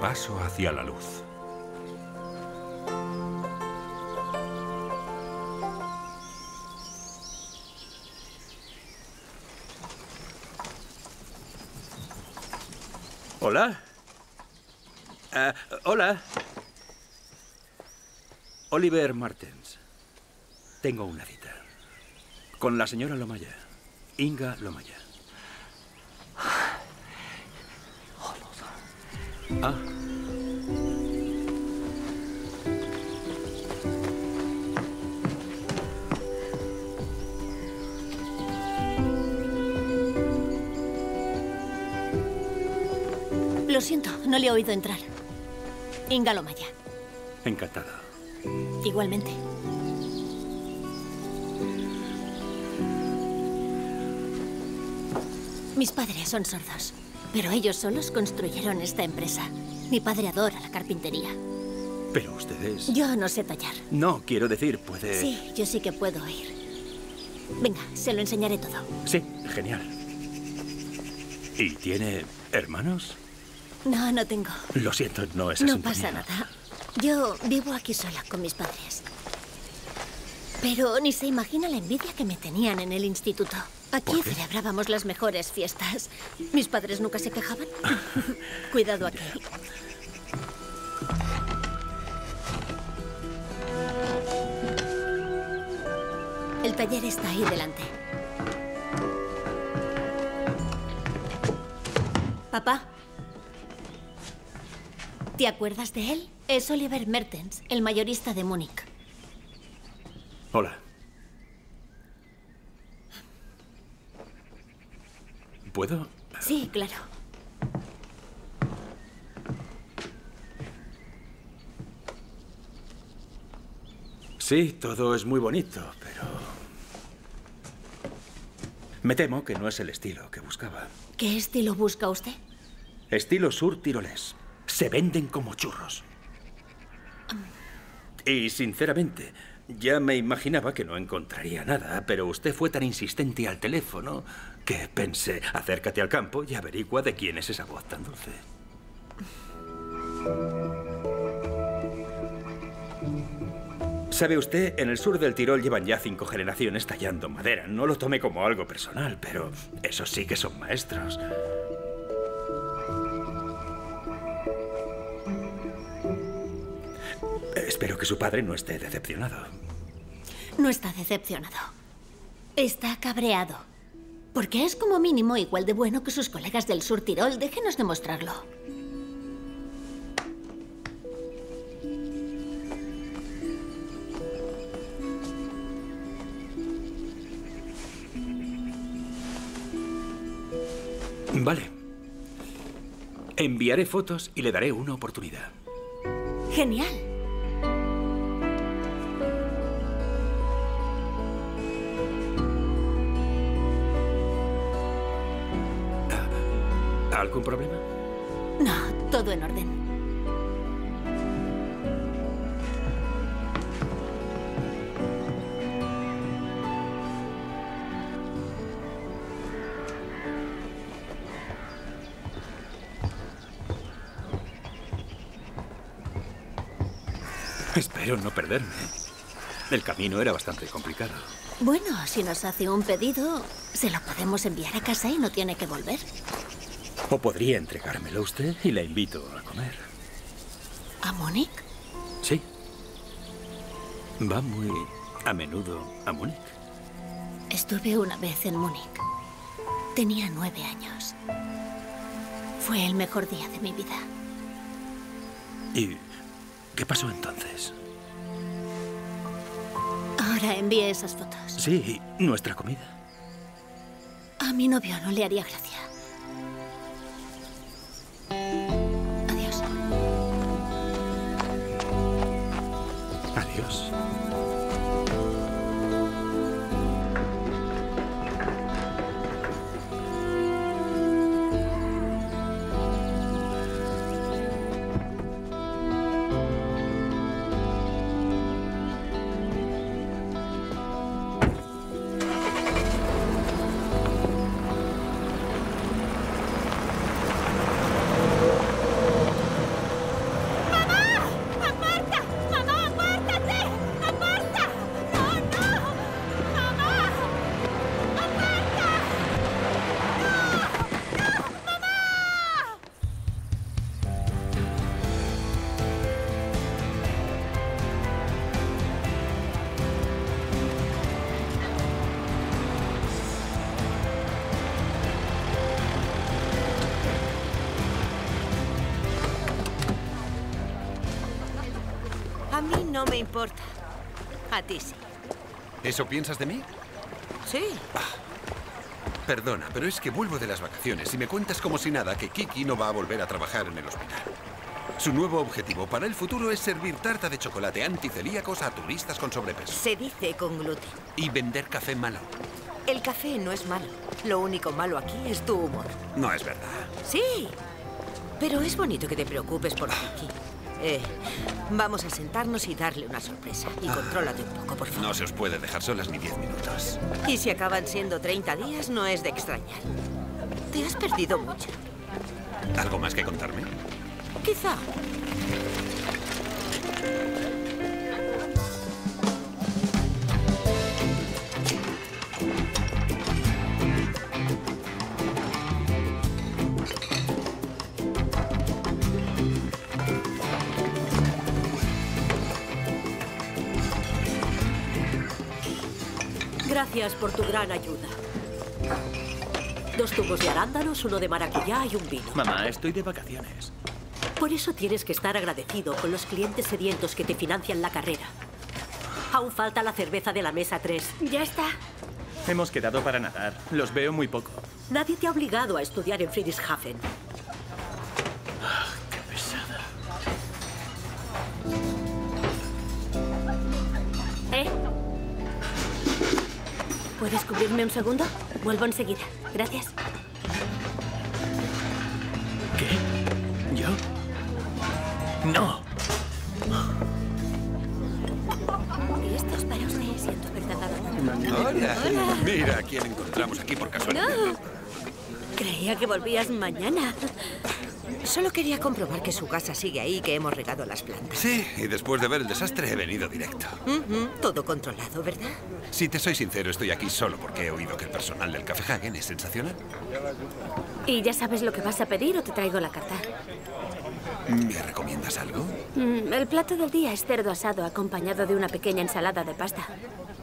paso hacia la luz. Hola. Hola. Oliver Mertens. Tengo una cita. Con la señora Lomaya. Inga Lomaya. Ah. Lo siento, no le he oído entrar. Inga Lomaya. Encantada. Igualmente. Mis padres son sordos, pero ellos solos construyeron esta empresa. Mi padre adora la carpintería. Pero ustedes... Yo no sé tallar. No, quiero decir, puede... Sí, yo sí que puedo oír. Venga, se lo enseñaré todo. Sí, genial. ¿Y tiene hermanos? No, no tengo. Lo siento, no es asunto mío. No pasa nada. Yo vivo aquí sola con mis padres. Pero ni se imagina la envidia que me tenían en el instituto. Aquí celebrábamos las mejores fiestas. Mis padres nunca se quejaban. Cuidado aquí. El taller está ahí delante. Papá, ¿te acuerdas de él? Es Oliver Mertens, el mayorista de Múnich. Hola. ¿Puedo? Sí, claro. Sí, todo es muy bonito, pero... Me temo que no es el estilo que buscaba. ¿Qué estilo busca usted? Estilo sur tirolés. Se venden como churros. Y sinceramente, ya me imaginaba que no encontraría nada, pero usted fue tan insistente al teléfono que pensé, acércate al campo y averigua de quién es esa voz tan dulce. ¿Sabe usted? En el sur del Tirol llevan ya 5 generaciones tallando madera. No lo tome como algo personal, pero esos sí que son maestros. Espero que su padre no esté decepcionado. No está decepcionado. Está cabreado. Porque es como mínimo igual de bueno que sus colegas del Sur Tirol. Déjenos demostrarlo. Vale. Enviaré fotos y le daré una oportunidad. Genial. ¿Algún problema? No, todo en orden. Espero no perderme. El camino era bastante complicado. Bueno, si nos hace un pedido, se lo podemos enviar a casa y no tiene que volver. ¿O podría entregármelo usted y la invito a comer? ¿A Múnich? Sí. ¿Va muy a menudo a Múnich? Estuve una vez en Múnich. Tenía 9 años. Fue el mejor día de mi vida. ¿Y qué pasó entonces? Ahora envié esas fotos. Sí, ¿y nuestra comida? A mi novio no le haría gracia. A mí no me importa. A ti sí. ¿Eso piensas de mí? Sí. Perdona, pero es que vuelvo de las vacaciones y me cuentas como si nada que Kiki no va a volver a trabajar en el hospital. Su nuevo objetivo para el futuro es servir tarta de chocolate anticelíacos a turistas con sobrepeso. Se dice con gluten. Y vender café malo. El café no es malo. Lo único malo aquí es tu humor. No es verdad. Sí, pero es bonito que te preocupes por Kiki. Vamos a sentarnos y darle una sorpresa. Y contrólate un poco, por favor. No se os puede dejar solas ni 10 minutos. Y si acaban siendo 30 días, no es de extrañar. Te has perdido mucho. ¿Algo más que contarme? Quizá. Gracias por tu gran ayuda. 2 tubos de arándanos, 1 de maracuyá y un vino. Mamá, estoy de vacaciones. Por eso tienes que estar agradecido con los clientes sedientos que te financian la carrera. Aún falta la cerveza de la mesa 3. Ya está. Hemos quedado para nadar. Los veo muy poco. Nadie te ha obligado a estudiar en Friedrichshafen. ¡Qué pesada! ¿Puedes cubrirme un segundo? Vuelvo enseguida. Gracias. ¿Qué? ¿Yo? ¡No! Esto es para usted, siento verdad. Hola. Hola. Mira a quién encontramos aquí por casualidad. No. Creía que volvías mañana. Solo quería comprobar que su casa sigue ahí y que hemos regado las plantas. Sí, y después de ver el desastre he venido directo. Todo controlado, ¿verdad? Si te soy sincero, estoy aquí solo porque he oído que el personal del Café Hagen es sensacional. ¿Y ya sabes lo que vas a pedir o te traigo la carta? ¿Me recomiendas algo? El plato del día es cerdo asado acompañado de una pequeña ensalada de pasta.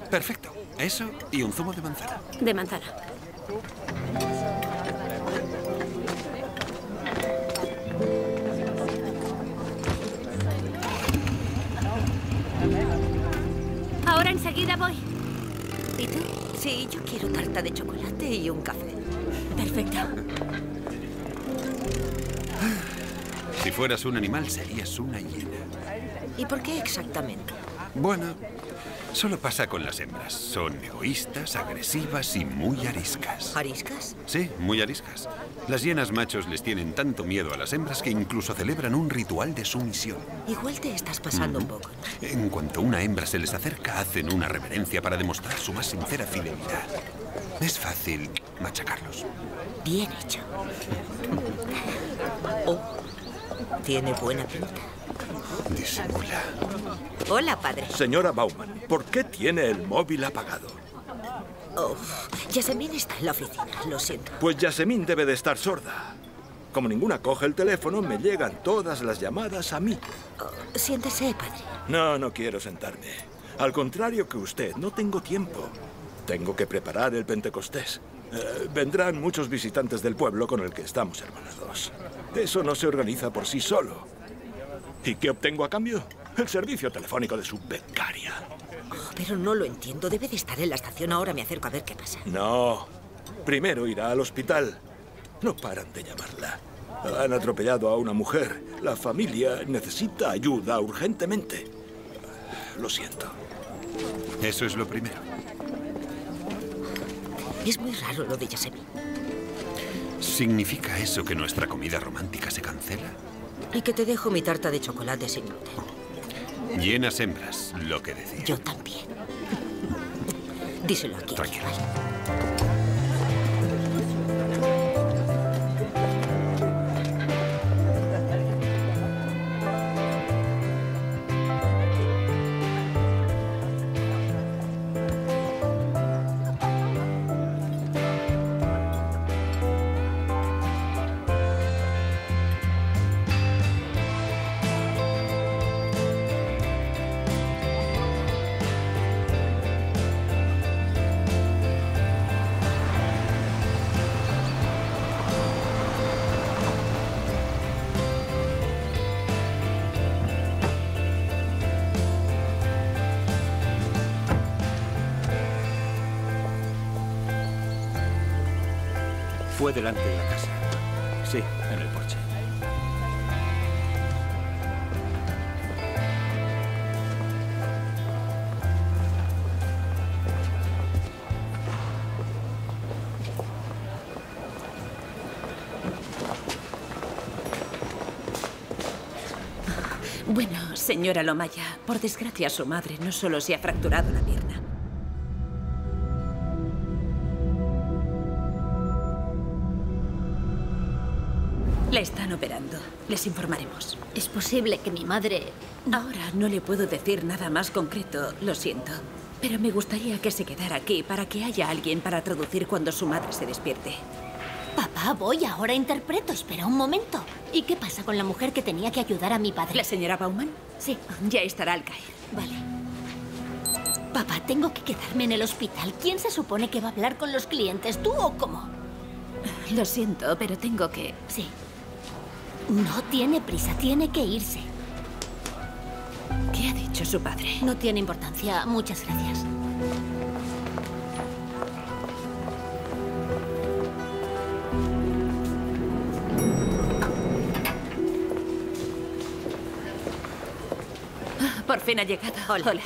Perfecto. Eso y un zumo de manzana. De manzana. Ahora enseguida voy. ¿Y tú? Sí, yo quiero tarta de chocolate y un café. Perfecto. Si fueras un animal, serías una hiena. ¿Y por qué exactamente? Bueno, solo pasa con las hembras. Son egoístas, agresivas y muy ariscas. ¿Ariscas? Sí, muy ariscas. Las hienas machos les tienen tanto miedo a las hembras que incluso celebran un ritual de sumisión. Igual te estás pasando un poco, ¿no? En cuanto una hembra se les acerca, hacen una reverencia para demostrar su más sincera fidelidad. Es fácil machacarlos. Bien hecho. Tiene buena pinta. Disimula. Hola, padre. Señora Bauman, ¿por qué tiene el móvil apagado? Oh, Yasemin está en la oficina, lo siento. Pues Yasemin debe de estar sorda. Como ninguna coge el teléfono, me llegan todas las llamadas a mí. Oh, siéntese, padre. No, no quiero sentarme. Al contrario que usted, no tengo tiempo. Tengo que preparar el Pentecostés. Vendrán muchos visitantes del pueblo con el que estamos hermanados. Eso no se organiza por sí solo. ¿Y qué obtengo a cambio? El servicio telefónico de su becaria. Pero no lo entiendo. Debe de estar en la estación. Ahora me acerco a ver qué pasa. No. Primero irá al hospital. No paran de llamarla. Han atropellado a una mujer. La familia necesita ayuda urgentemente. Lo siento. Eso es lo primero. Es muy raro lo de Yasemin. ¿Significa eso que nuestra comida romántica se cancela? Y que te dejo mi tarta de chocolate sin gluten. Llenas hembras, lo que decía. Yo también. Díselo aquí. Tranquilo. Fue delante de la casa. Sí, en el porche. Bueno, señora Lomaya, por desgracia su madre no solo se ha fracturado la pierna. La están operando. Les informaremos. Es posible que mi madre... Ahora no le puedo decir nada más concreto, lo siento. Pero me gustaría que se quedara aquí para que haya alguien para traducir cuando su madre se despierte. Papá, voy, ahora interpreto. Espera un momento. ¿Y qué pasa con la mujer que tenía que ayudar a mi padre? ¿La señora Bauman? Sí. Ya estará al caer. Vale. Papá, tengo que quedarme en el hospital. ¿Quién se supone que va a hablar con los clientes? ¿Tú o cómo? Lo siento, pero tengo que... Sí. No tiene prisa, tiene que irse. ¿Qué ha dicho su padre? No tiene importancia. Muchas gracias. Por fin ha llegado. Hola. Hola.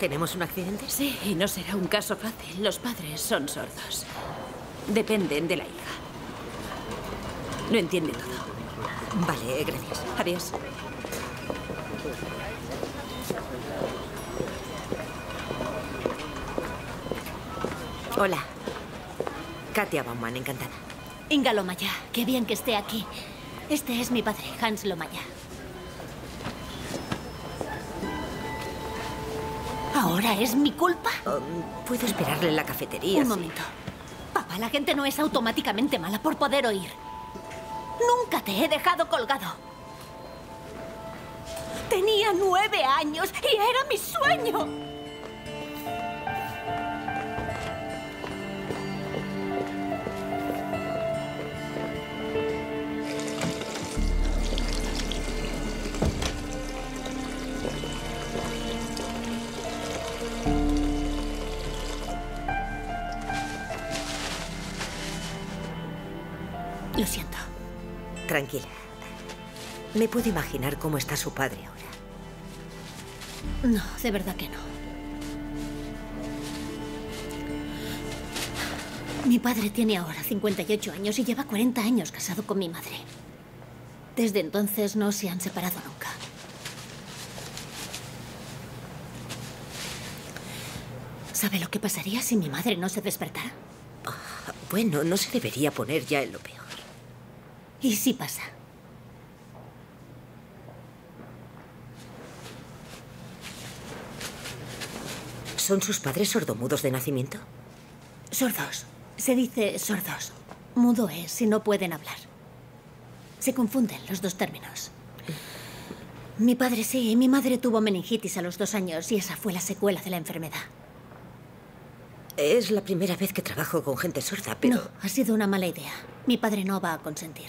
¿Tenemos un accidente? Sí, y no será un caso fácil. Los padres son sordos. Dependen de la hija. Lo entiende todo. Vale, gracias. Adiós. Hola. Katia Bauman, encantada. Inga Lomaya, qué bien que esté aquí. Este es mi padre, Hans Lomaya. ¿Ahora es mi culpa? Puedo esperarle en la cafetería. Un momento. Papá, la gente no es automáticamente mala por poder oír. Nunca te he dejado colgado. Tenía 9 años y era mi sueño. Lo siento. Tranquila. Me puedo imaginar cómo está su padre ahora. No, de verdad que no. Mi padre tiene ahora 58 años y lleva 40 años casado con mi madre. Desde entonces no se han separado nunca. ¿Sabe lo que pasaría si mi madre no se despertara? Oh, bueno, no se debería poner ya en lo peor. ¿Y si pasa? ¿Son sus padres sordomudos de nacimiento? Sordos. Se dice sordos. Mudo es si no pueden hablar. Se confunden los dos términos. Mi padre sí, mi madre tuvo meningitis a los 2 años y esa fue la secuela de la enfermedad. Es la primera vez que trabajo con gente sorda, pero... No, ha sido una mala idea. Mi padre no va a consentir.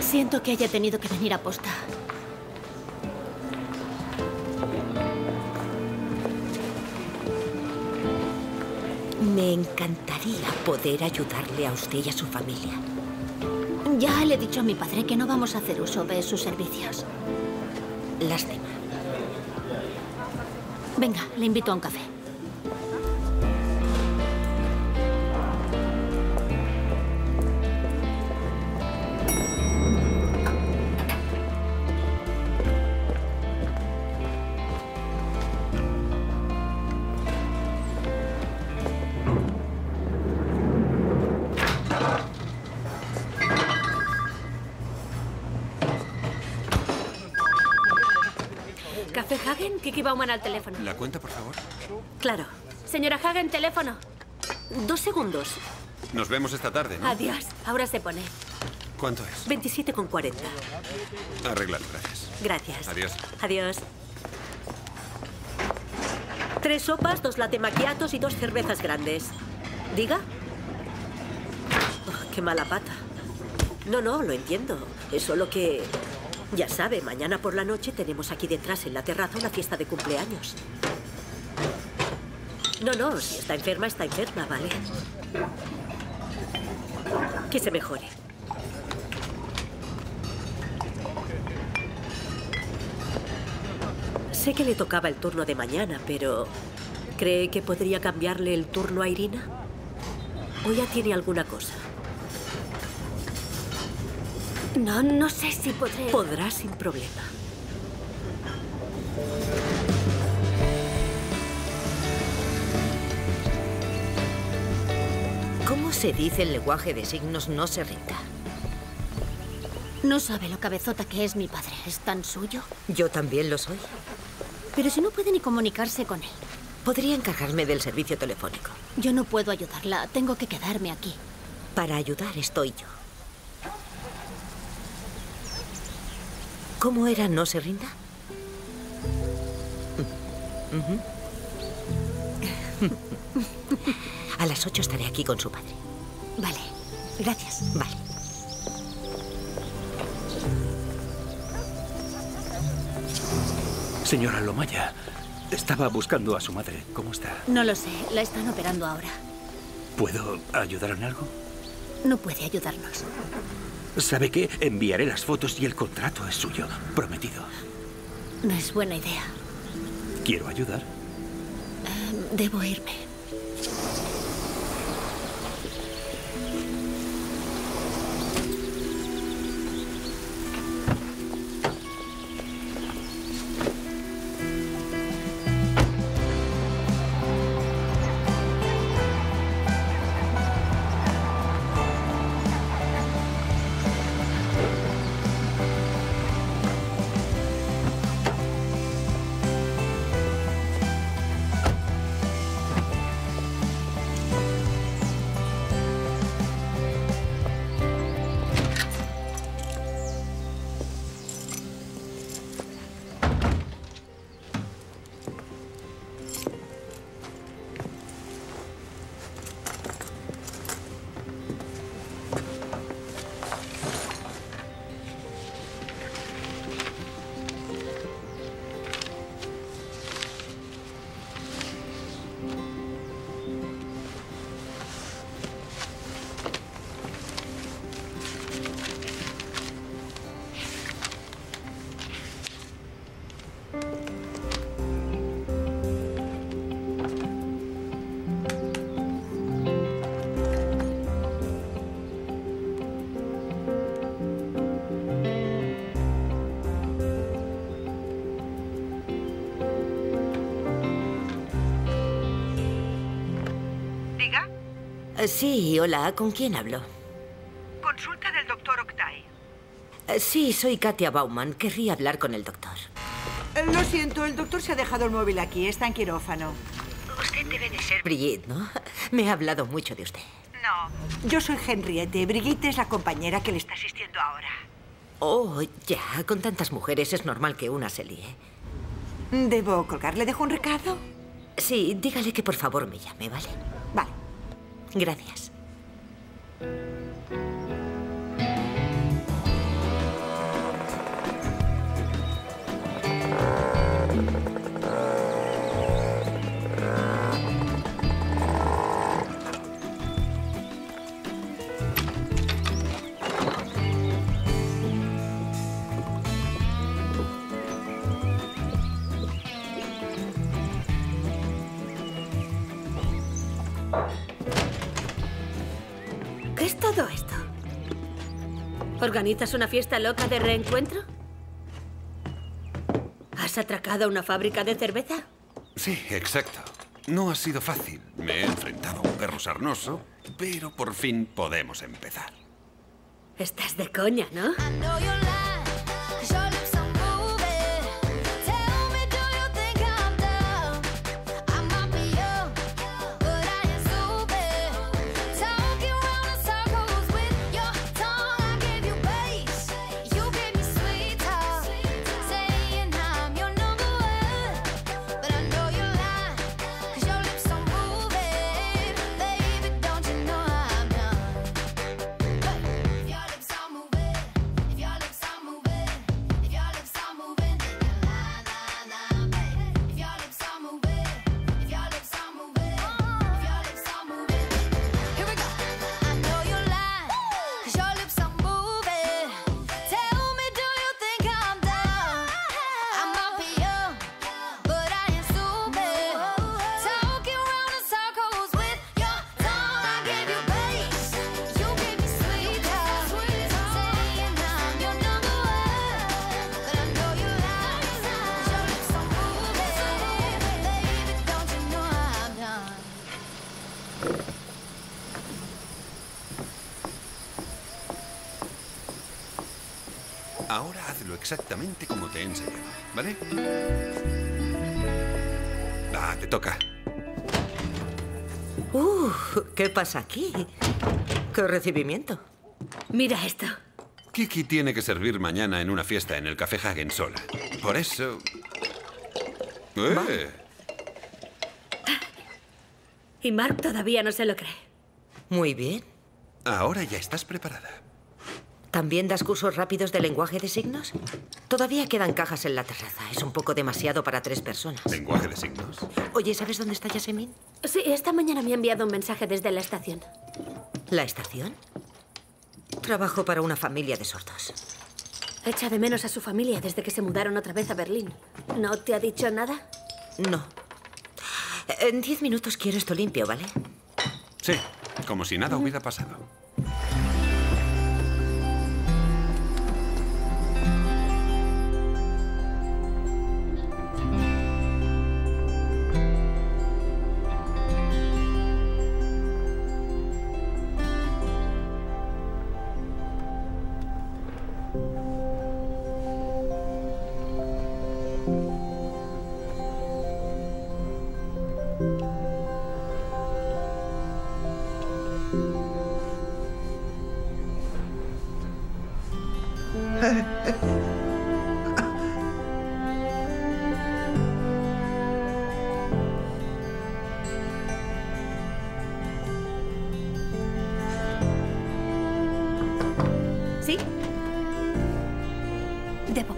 Siento que haya tenido que venir a posta. Me encantaría poder ayudarle a usted y a su familia. Ya le he dicho a mi padre que no vamos a hacer uso de sus servicios. Lástima. Venga, le invito a un café. Café Hagen, Kiki Bauman al teléfono. ¿La cuenta, por favor? Claro. Señora Hagen, teléfono. 2 segundos. Nos vemos esta tarde, ¿no? Adiós. Ahora se pone. ¿Cuánto es? 27,40. Arreglado, gracias. Gracias. Adiós. Adiós. 3 sopas, 2 latte macchiatos y 2 cervezas grandes. ¿Diga? Oh, ¡qué mala pata! No, no, lo entiendo. Es solo que... Ya sabe, mañana por la noche tenemos aquí detrás en la terraza una fiesta de cumpleaños. No, no, si está enferma, ¿vale? Que se mejore. Sé que le tocaba el turno de mañana, pero... ¿cree que podría cambiarle el turno a Irina? ¿O ya tiene alguna cosa? No, no sé si podré... Podrá sin problema. ¿Cómo se dice el lenguaje de signos no se rita? No sabe lo cabezota que es mi padre. ¿Es tan suyo? Yo también lo soy. Pero si no puede ni comunicarse con él. Podría encargarme del servicio telefónico. Yo no puedo ayudarla. Tengo que quedarme aquí. Para ayudar estoy yo. ¿Cómo era no se rinda? A las 8 estaré aquí con su padre. Vale. Gracias. Vale. Señora Lomaya, estaba buscando a su madre. ¿Cómo está? No lo sé. La están operando ahora. ¿Puedo ayudar en algo? No puede ayudarnos. ¿Sabe qué? Enviaré las fotos y el contrato es suyo. Prometido. No es buena idea. ¿Quiero ayudar? Debo irme. Sí, hola. ¿Con quién hablo? Consulta del doctor Octay. Sí, soy Katia Bauman. Querría hablar con el doctor. Lo siento, el doctor se ha dejado el móvil aquí. Está en quirófano. Usted debe de ser Brigitte, ¿no? Me ha hablado mucho de usted. No, yo soy Henriette. Brigitte es la compañera que le está asistiendo ahora. Oh, ya. Con tantas mujeres es normal que una se líe. ¿Debo colgar? ¿Le dejo un recado? Sí, dígale que por favor me llame, ¿vale? Vale. Gracias. ¿Organizas una fiesta loca de reencuentro? ¿Has atracado una fábrica de cerveza? Sí, exacto. No ha sido fácil. Me he enfrentado a un perro sarnoso, pero por fin podemos empezar. Estás de coña, ¿no? Ahora hazlo exactamente como te he enseñado, ¿vale? Ah, te toca. ¿Qué pasa aquí? ¡Qué recibimiento! Mira esto. Kiki tiene que servir mañana en una fiesta en el Café Hagen sola. Por eso... Y Mark todavía no se lo cree. Muy bien. Ahora ya estás preparada. ¿También das cursos rápidos de lenguaje de signos? Todavía quedan cajas en la terraza. Es un poco demasiado para 3 personas. ¿Lenguaje de signos? Oye, ¿sabes dónde está Yasemin? Sí, esta mañana me ha enviado un mensaje desde la estación. ¿La estación? Trabajo para una familia de sordos. Echa de menos a su familia desde que se mudaron otra vez a Berlín. ¿No te ha dicho nada? No. En 10 minutos quiero esto limpio, ¿vale? Sí, como si nada hubiera pasado.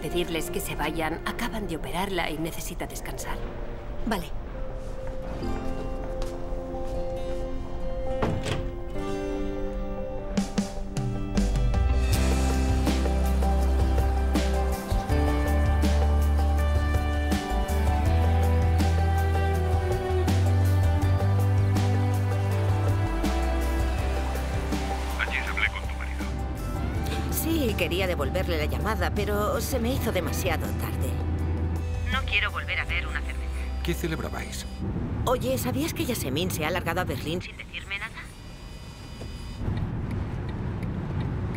Pedirles que se vayan. Acaban de operarla y necesita descansar. Vale. Quería devolverle la llamada, pero se me hizo demasiado tarde. No quiero volver a ver una cerveza. ¿Qué celebrabais? Oye, ¿sabías que Yasemin se ha largado a Berlín sin decirme nada?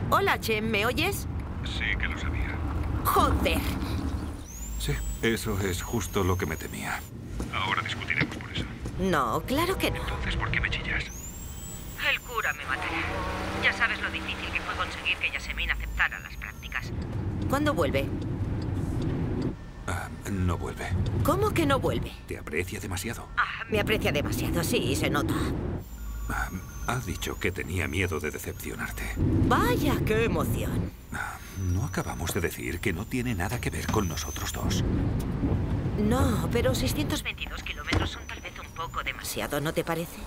Hola, Chem, ¿me oyes? Sí, que lo sabía. ¡Joder! Sí, eso es justo lo que me temía. Ahora discutiremos por eso. No, claro que no. Entonces, ¿por qué me chillas? El cura me matará. Ya sabes lo difícil que fue conseguir que Yasemin aceptara las prácticas. ¿Cuándo vuelve? No vuelve. ¿Cómo que no vuelve? Te aprecia demasiado. Me aprecia demasiado, sí, se nota. Ha dicho que tenía miedo de decepcionarte. Vaya, qué emoción. No acabamos de decir que no tiene nada que ver con nosotros dos. No, pero 622 kilómetros son tal vez un poco demasiado, ¿no te parece?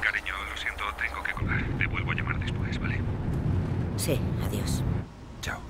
Cariño, lo siento, tengo que colgar. Te vuelvo a llamar después, ¿vale? Sí, adiós. Chao.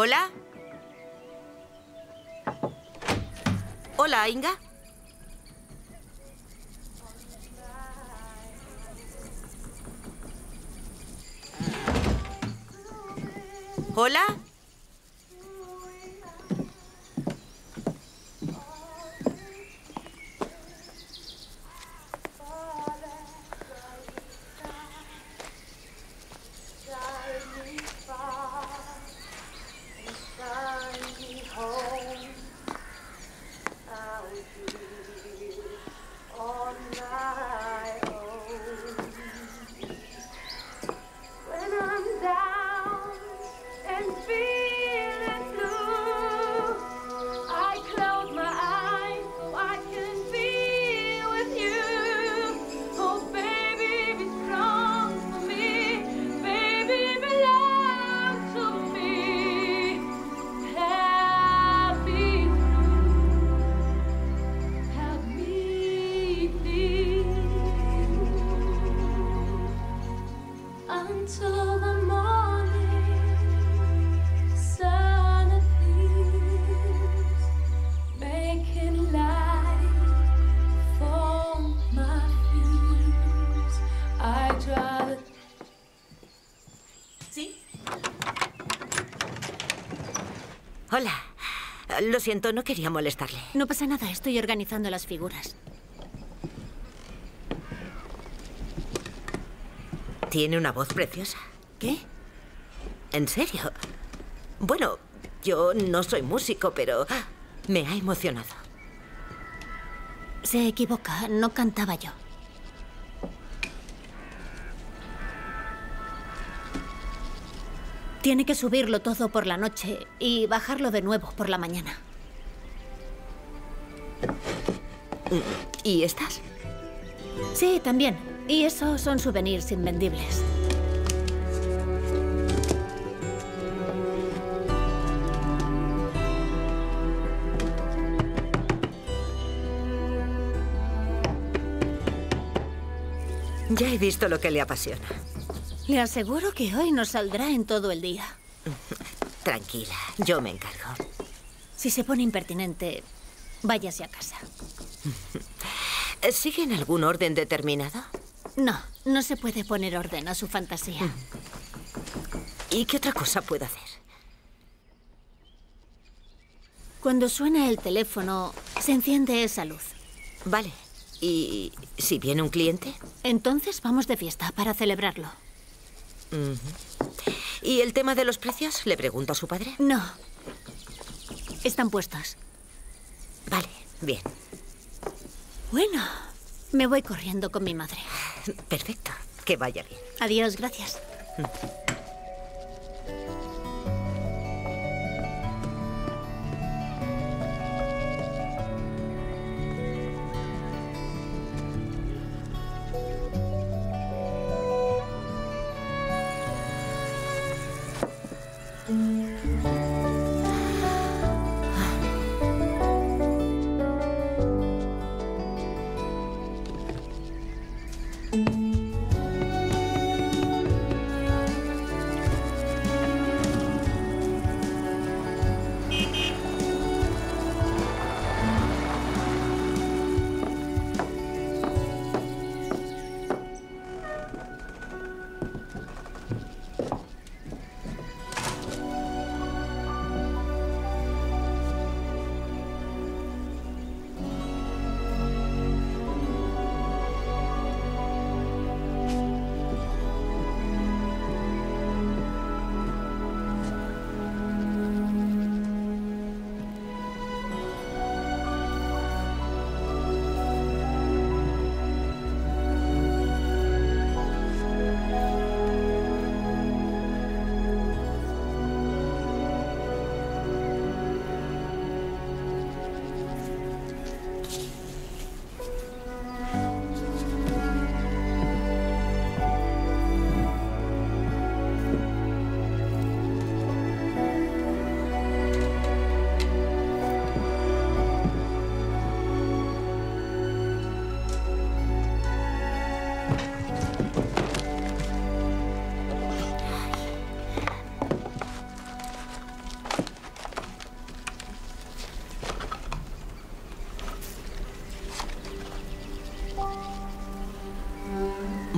¿Hola? ¿Hola, Inga? ¿Hola? Hola. Lo siento, no quería molestarle. No pasa nada, estoy organizando las figuras. Tiene una voz preciosa. ¿Qué? ¿En serio? Bueno, yo no soy músico, pero me ha emocionado. Se equivoca, no cantaba yo. Tiene que subirlo todo por la noche y bajarlo de nuevo por la mañana. ¿Y estas? Sí, también. Y esos son souvenirs invendibles. Ya he visto lo que le apasiona. Le aseguro que hoy nos saldrá en todo el día. Tranquila, yo me encargo. Si se pone impertinente, váyase a casa. ¿Siguen algún orden determinado? No, no se puede poner orden a su fantasía. ¿Y qué otra cosa puedo hacer? Cuando suena el teléfono, se enciende esa luz. Vale. ¿Y si viene un cliente? Entonces vamos de fiesta para celebrarlo. ¿Y el tema de los precios? ¿Le pregunto a su padre? No. Están puestos. Vale, bien. Bueno, me voy corriendo con mi madre. Perfecto, que vaya bien. Adiós, gracias.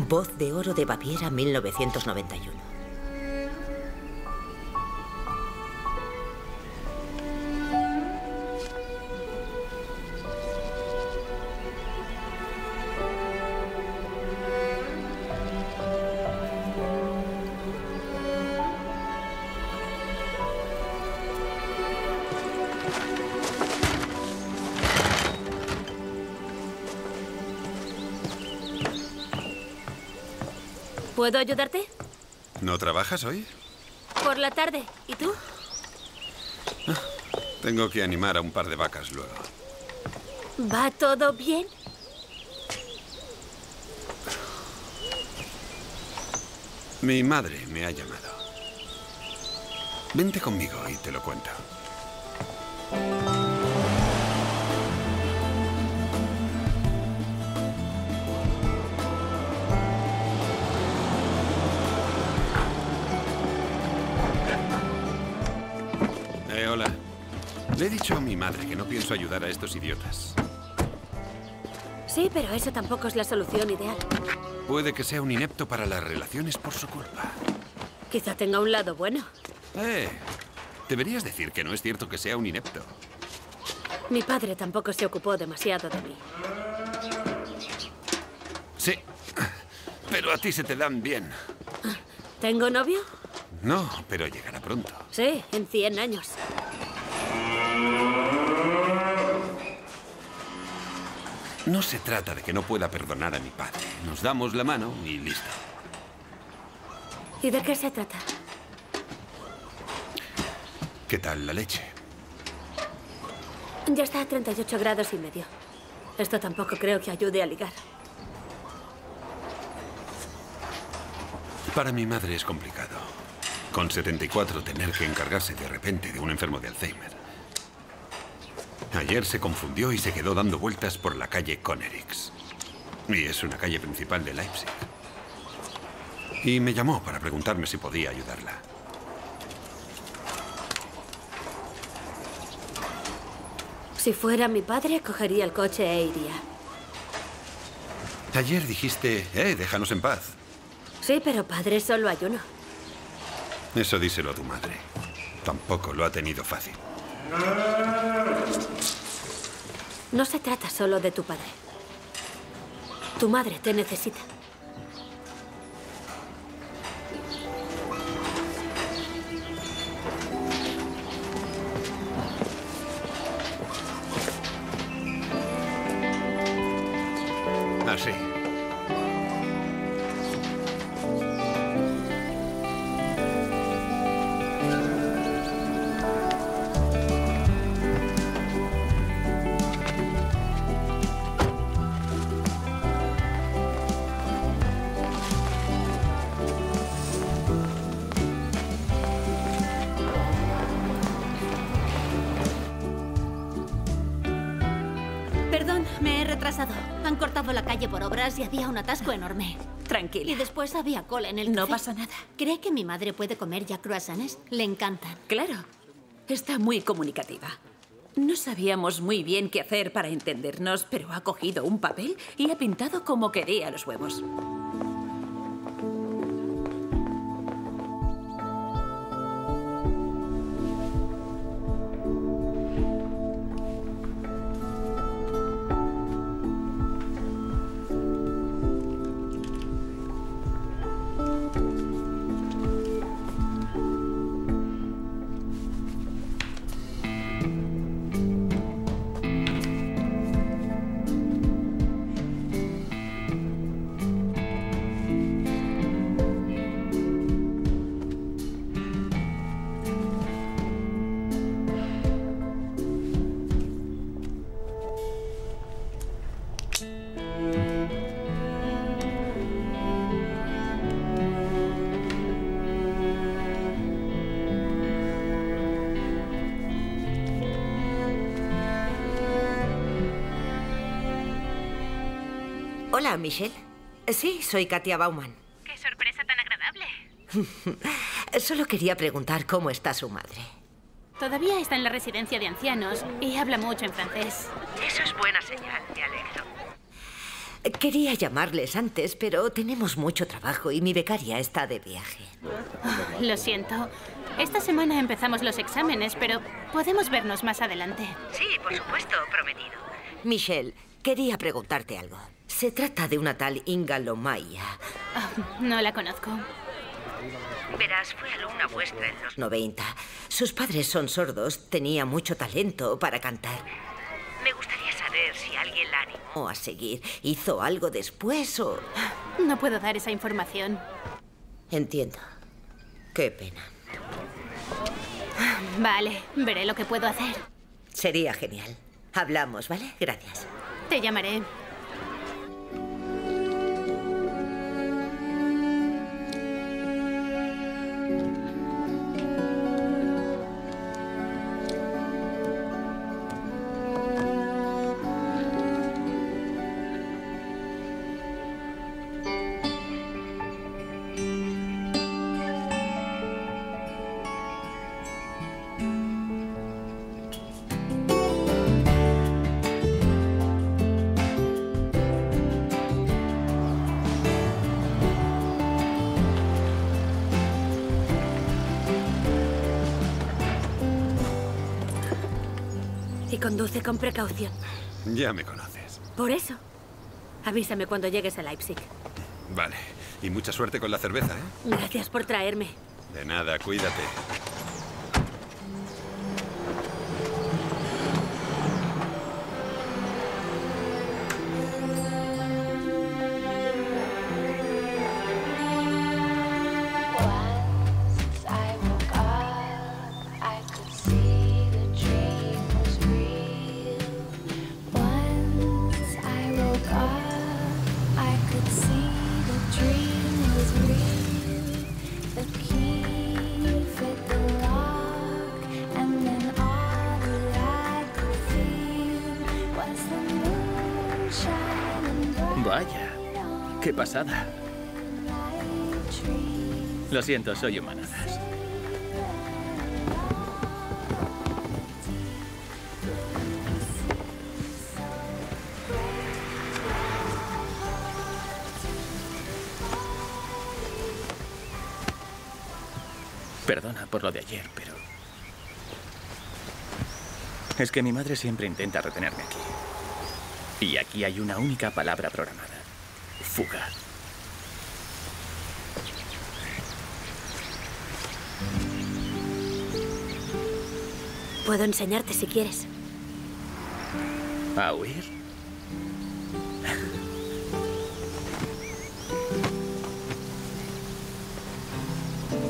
Voz de oro de Baviera, 1991. ¿Puedo ayudarte? ¿No trabajas hoy? Por la tarde. ¿Y tú? Tengo que animar a un par de vacas luego. ¿Va todo bien? Mi madre me ha llamado. Vente conmigo y te lo cuento. Le he dicho a mi madre que no pienso ayudar a estos idiotas. Sí, pero eso tampoco es la solución ideal. Puede que sea un inepto para las relaciones por su culpa. Quizá tenga un lado bueno. Deberías decir que no es cierto que sea un inepto. Mi padre tampoco se ocupó demasiado de mí. Sí, pero a ti se te dan bien. ¿Tengo novio? No, pero llegará pronto. Sí, en 100 años. No se trata de que no pueda perdonar a mi padre. Nos damos la mano y listo. ¿Y de qué se trata? ¿Qué tal la leche? Ya está a 38 grados y medio. Esto tampoco creo que ayude a ligar. Para mi madre es complicado. Con 74 tener que encargarse de repente de un enfermo de Alzheimer. Ayer se confundió y se quedó dando vueltas por la calle Konerix. Y es una calle principal de Leipzig. Y me llamó para preguntarme si podía ayudarla. Si fuera mi padre, cogería el coche e iría. Ayer dijiste, déjanos en paz. Sí, pero padre, solo hay uno. Eso díselo a tu madre. Tampoco lo ha tenido fácil. No se trata solo de tu padre. Tu madre te necesita. Así. Perdón, me he retrasado. Han cortado la calle por obras y había un atasco enorme. Tranquila. Y después había cola en el café. No pasa nada. ¿Cree que mi madre puede comer ya croissants? Le encantan. Claro. Está muy comunicativa. No sabíamos muy bien qué hacer para entendernos, pero ha cogido un papel y ha pintado como quería los huevos. Hola, Michelle. Sí, soy Katia Bauman. ¡Qué sorpresa tan agradable! Solo quería preguntar cómo está su madre. Todavía está en la residencia de ancianos y habla mucho en francés. Eso es buena señal, me alegro. Quería llamarles antes, pero tenemos mucho trabajo y mi becaria está de viaje. Oh, lo siento. Esta semana empezamos los exámenes, pero podemos vernos más adelante. Sí, por supuesto, prometido. Michelle, quería preguntarte algo. Se trata de una tal Inga Lomaya. Oh, no la conozco. Verás, fue alumna vuestra en los 90. Sus padres son sordos, tenía mucho talento para cantar. Me gustaría saber si alguien la animó a seguir. ¿Hizo algo después o...? No puedo dar esa información. Entiendo. Qué pena. Vale, veré lo que puedo hacer. Sería genial. Hablamos, ¿vale? Gracias. Te llamaré. Y conduce con precaución. Ya me conoces. Por eso. Avísame cuando llegues a Leipzig. Vale. Y mucha suerte con la cerveza, ¿eh? Gracias por traerme. De nada, cuídate. Pasada. Lo siento, soy humanadas. Perdona por lo de ayer, pero... Es que mi madre siempre intenta retenerme aquí. Y aquí hay una única palabra programada. Fuga. Puedo enseñarte si quieres. ¿A huir?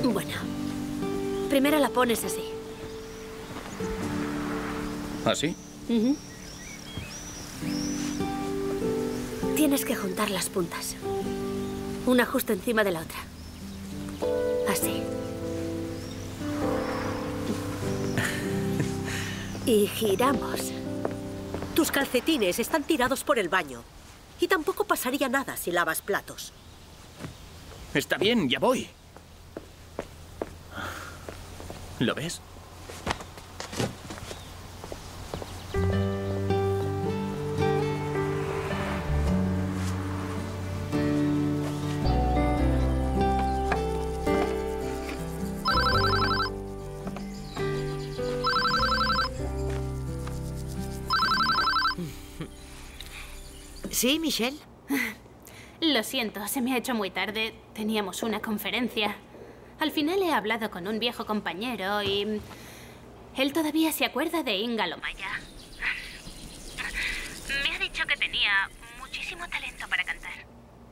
Bueno, primero la pones así. ¿Así? Uh-huh. Tienes que juntar las puntas, una justo encima de la otra. Así. Y giramos. Tus calcetines están tirados por el baño. Y tampoco pasaría nada si lavas platos. Está bien, ya voy. ¿Lo ves? ¿Sí, Michelle? Lo siento, se me ha hecho muy tarde. Teníamos una conferencia. Al final he hablado con un viejo compañero y... Él todavía se acuerda de Inga Lomaya. Me ha dicho que tenía muchísimo talento para cantar.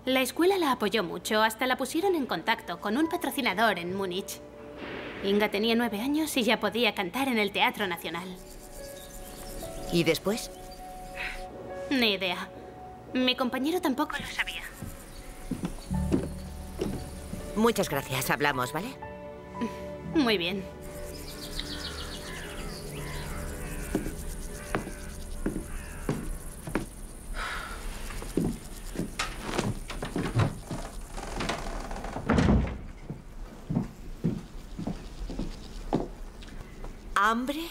La escuela la apoyó mucho, hasta la pusieron en contacto con un patrocinador en Múnich. Inga tenía 9 años y ya podía cantar en el Teatro Nacional. ¿Y después? Ni idea. Mi compañero tampoco lo sabía. Muchas gracias. Hablamos, ¿vale? Muy bien. ¿Hambre?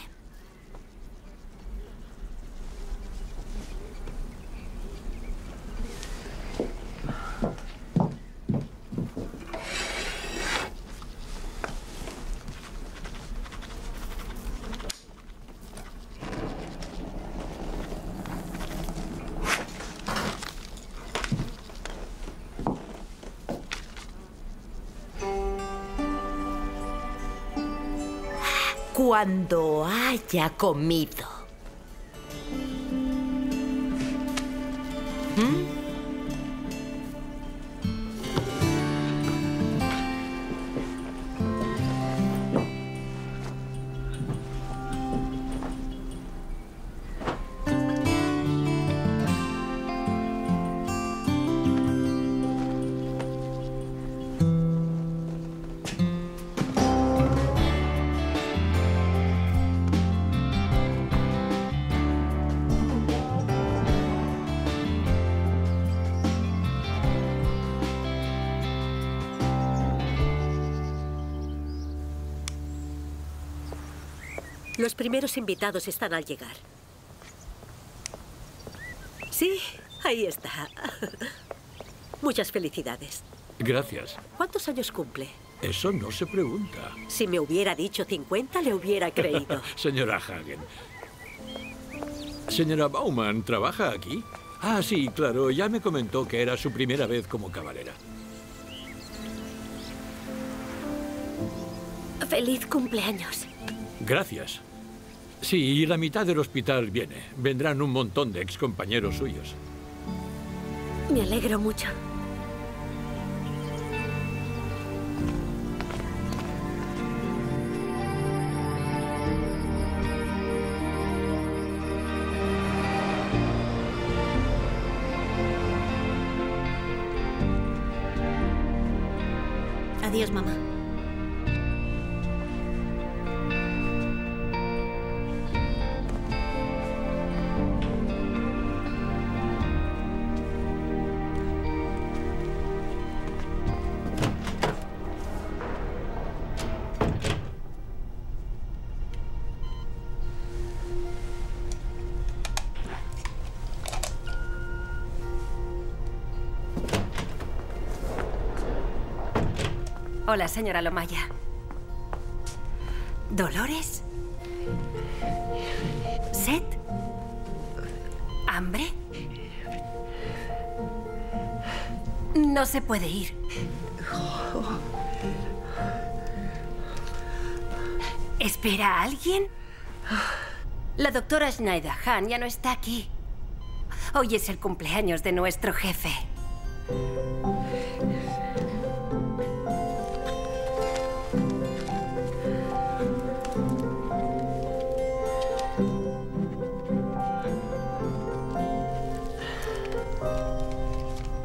Cuando haya comido. Los primeros invitados están al llegar. Sí, ahí está. Muchas felicidades. Gracias. ¿Cuántos años cumple? Eso no se pregunta. Si me hubiera dicho 50, le hubiera creído. Señora Hagen, Señora Bauman, ¿trabaja aquí? Ah, sí, claro, ya me comentó que era su primera vez como camarera. ¡Feliz cumpleaños! Gracias. Sí, y la mitad del hospital viene. Vendrán un montón de excompañeros suyos. Me alegro mucho. Adiós, mamá. Hola, señora Lomaya. ¿Dolores? ¿Sed? ¿Hambre? No se puede ir. ¿Espera a alguien? La doctora Schneider Hahn ya no está aquí. Hoy es el cumpleaños de nuestro jefe.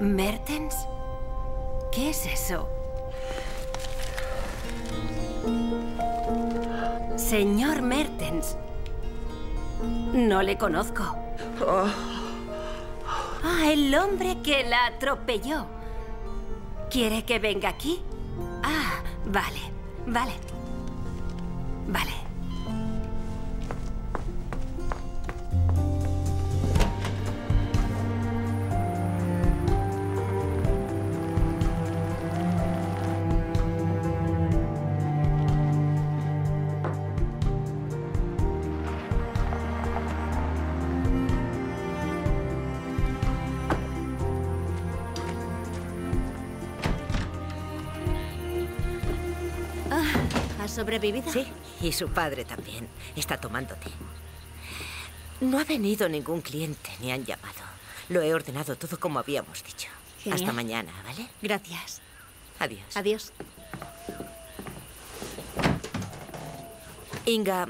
¿Mertens? ¿Qué es eso? Señor Mertens. No le conozco. Ah, el hombre que la atropelló. ¿Quiere que venga aquí? Ah, vale, vale. Vale. ¿Sobrevivida? Sí, y su padre también. Está tomando té. No ha venido ningún cliente, ni han llamado. Lo he ordenado todo como habíamos dicho. Genial. Hasta mañana, ¿vale? Gracias. Adiós. Adiós. Inga,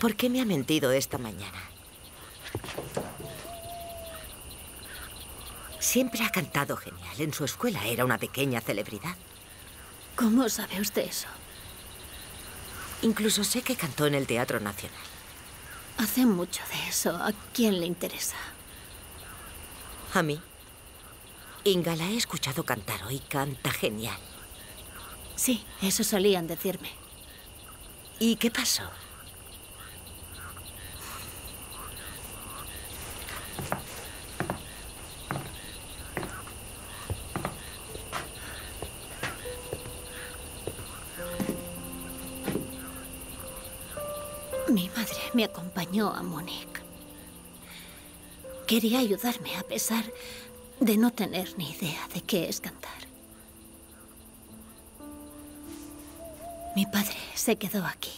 ¿por qué me ha mentido esta mañana? Siempre ha cantado genial. En su escuela era una pequeña celebridad. ¿Cómo sabe usted eso? Incluso sé que cantó en el Teatro Nacional. Hace mucho de eso. ¿A quién le interesa? A mí. Inga, la he escuchado cantar hoy. Canta genial. Sí, eso solían decirme. ¿Y qué pasó? Mi madre me acompañó a Múnich. Quería ayudarme a pesar de no tener ni idea de qué es cantar. Mi padre se quedó aquí.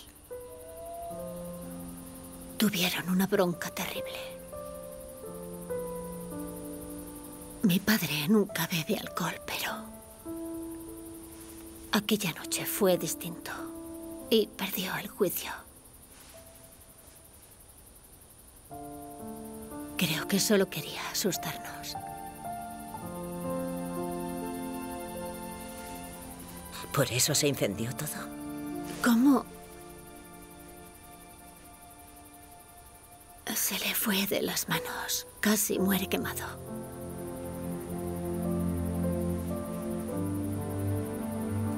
Tuvieron una bronca terrible. Mi padre nunca bebe alcohol, pero aquella noche fue distinto y perdió el juicio. Creo que solo quería asustarnos. ¿Por eso se incendió todo? ¿Cómo? Se le fue de las manos. Casi muere quemado.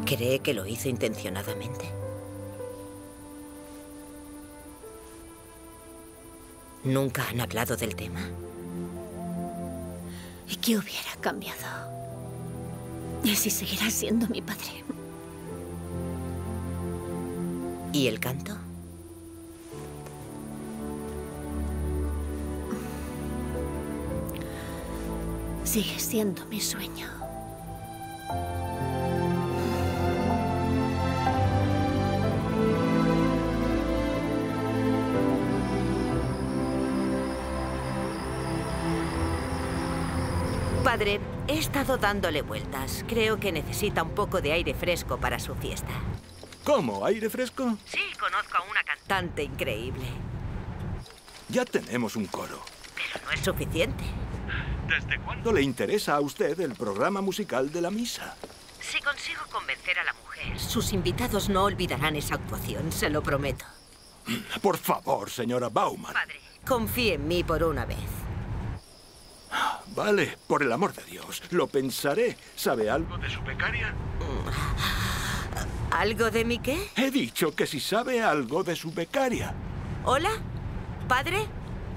¿Cree que lo hizo intencionadamente? ¿Nunca han hablado del tema? ¿Y qué hubiera cambiado? ¿Y si seguirá siendo mi padre? ¿Y el canto? Sigue siendo mi sueño. Padre, he estado dándole vueltas. Creo que necesita un poco de aire fresco para su fiesta. ¿Cómo? ¿Aire fresco? Sí, conozco a una cantante increíble. Ya tenemos un coro. Pero no es suficiente. ¿Desde cuándo le interesa a usted el programa musical de la misa? Si consigo convencer a la mujer, sus invitados no olvidarán esa actuación, se lo prometo. Por favor, señora Bauman. Padre, confíe en mí por una vez. Vale, por el amor de Dios, lo pensaré. ¿Sabe algo de su becaria? ¿Algo de mi qué? He dicho que si sabe algo de su becaria. ¿Hola? ¿Padre?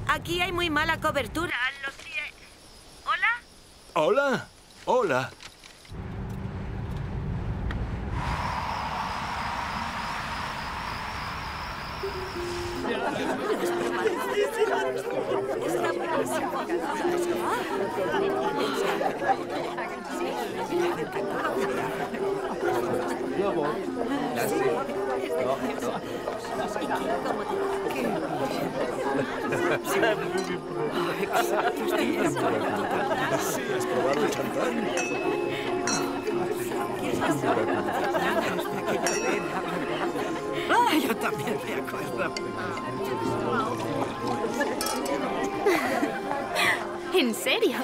Aquí hay muy mala cobertura. Hola, hola. Yo también me acuerdo. ¿En serio?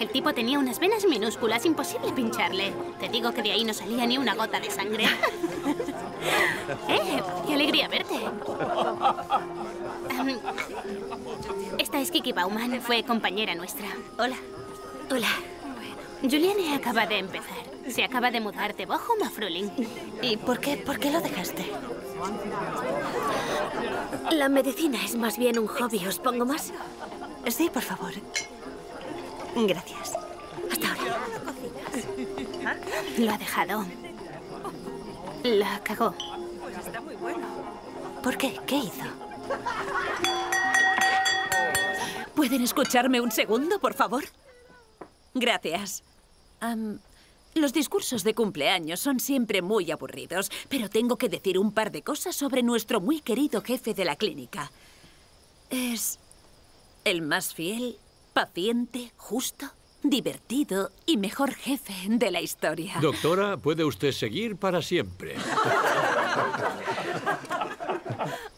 El tipo tenía unas venas minúsculas, imposible pincharle. Te digo que de ahí no salía ni una gota de sangre. ¡Qué alegría verte! Esta es Kiki Bauman, fue compañera nuestra. Hola. Hola. Juliane acaba de empezar. Se acaba de mudar de Bohum a Froehling. ¿Y por qué lo dejaste? La medicina es más bien un hobby. ¿Os pongo más? Sí, por favor. Gracias. Hasta ahora. Lo ha dejado. La cagó. Pues está muy bueno. ¿Por qué? ¿Qué hizo? ¿Pueden escucharme un segundo, por favor? Gracias. Los discursos de cumpleaños son siempre muy aburridos, pero tengo que decir un par de cosas sobre nuestro muy querido jefe de la clínica. Es el más fiel, paciente, justo, divertido y mejor jefe de la historia. Doctora, puede usted seguir para siempre.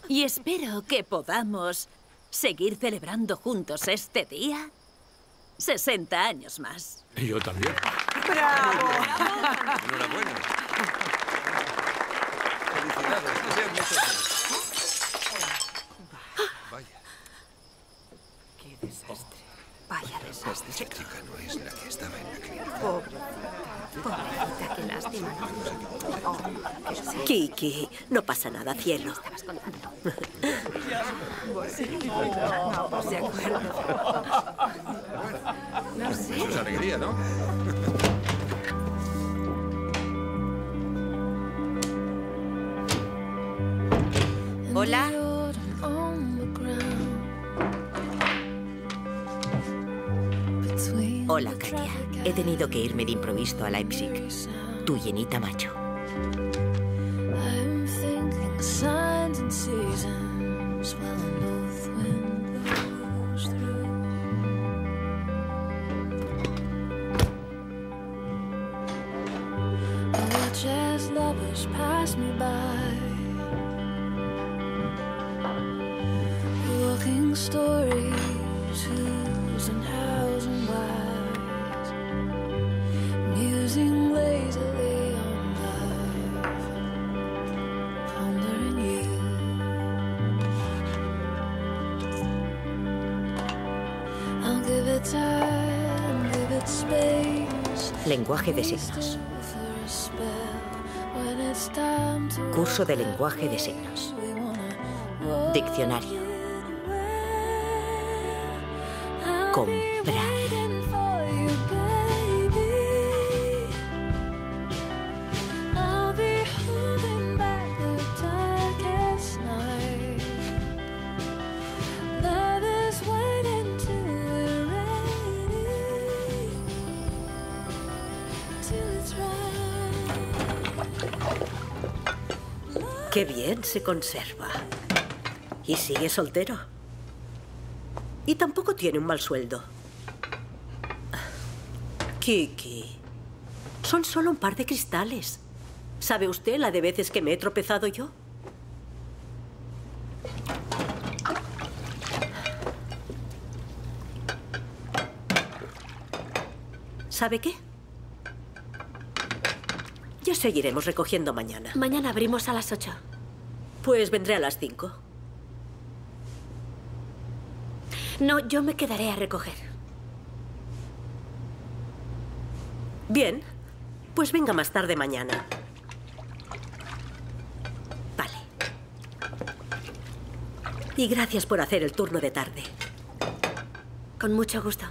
Y espero que podamos seguir celebrando juntos este día 60 años más. Yo también. ¡Bravo! Enhorabuena. Felicidades. Que sean muchos años. Vaya. Qué desastre. Vaya desastre. Esta chica no es la que estaba en la clínica. Pobrecita, qué lástima. Oh, Kiki, no pasa nada, cielo. Estabas contando. No, de acuerdo. No sé. Eso es alegría, ¿no? Hola. Hola, Katia. He tenido que irme de improviso a Leipzig. Tu llenita macho. Lenguaje de signos. Curso de lenguaje de signos. Diccionario. Comprar. Qué bien se conserva. Y sigue soltero. Y tampoco tiene un mal sueldo. Kiki, son solo un par de cristales. ¿Sabe usted la de veces que me he tropezado yo? ¿Sabe qué? Ya seguiremos recogiendo mañana. Mañana abrimos a las 8. Pues vendré a las 5. No, yo me quedaré a recoger. Bien, pues venga más tarde mañana. Vale. Y gracias por hacer el turno de tarde. Con mucho gusto.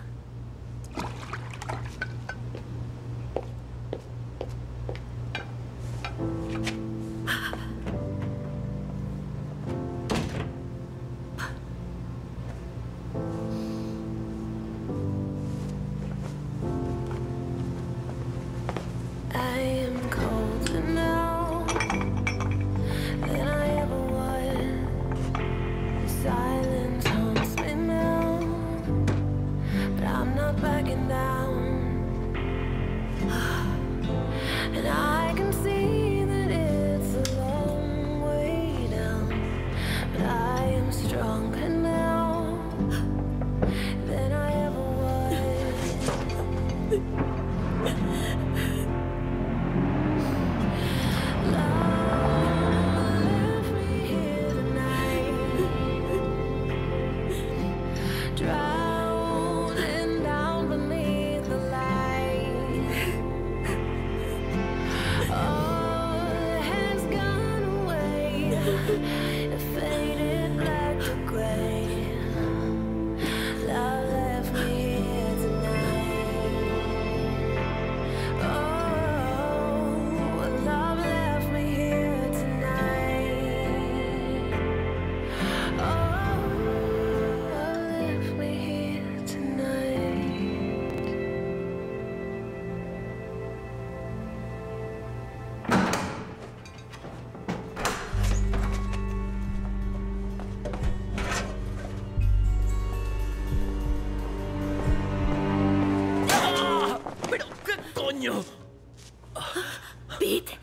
Pete.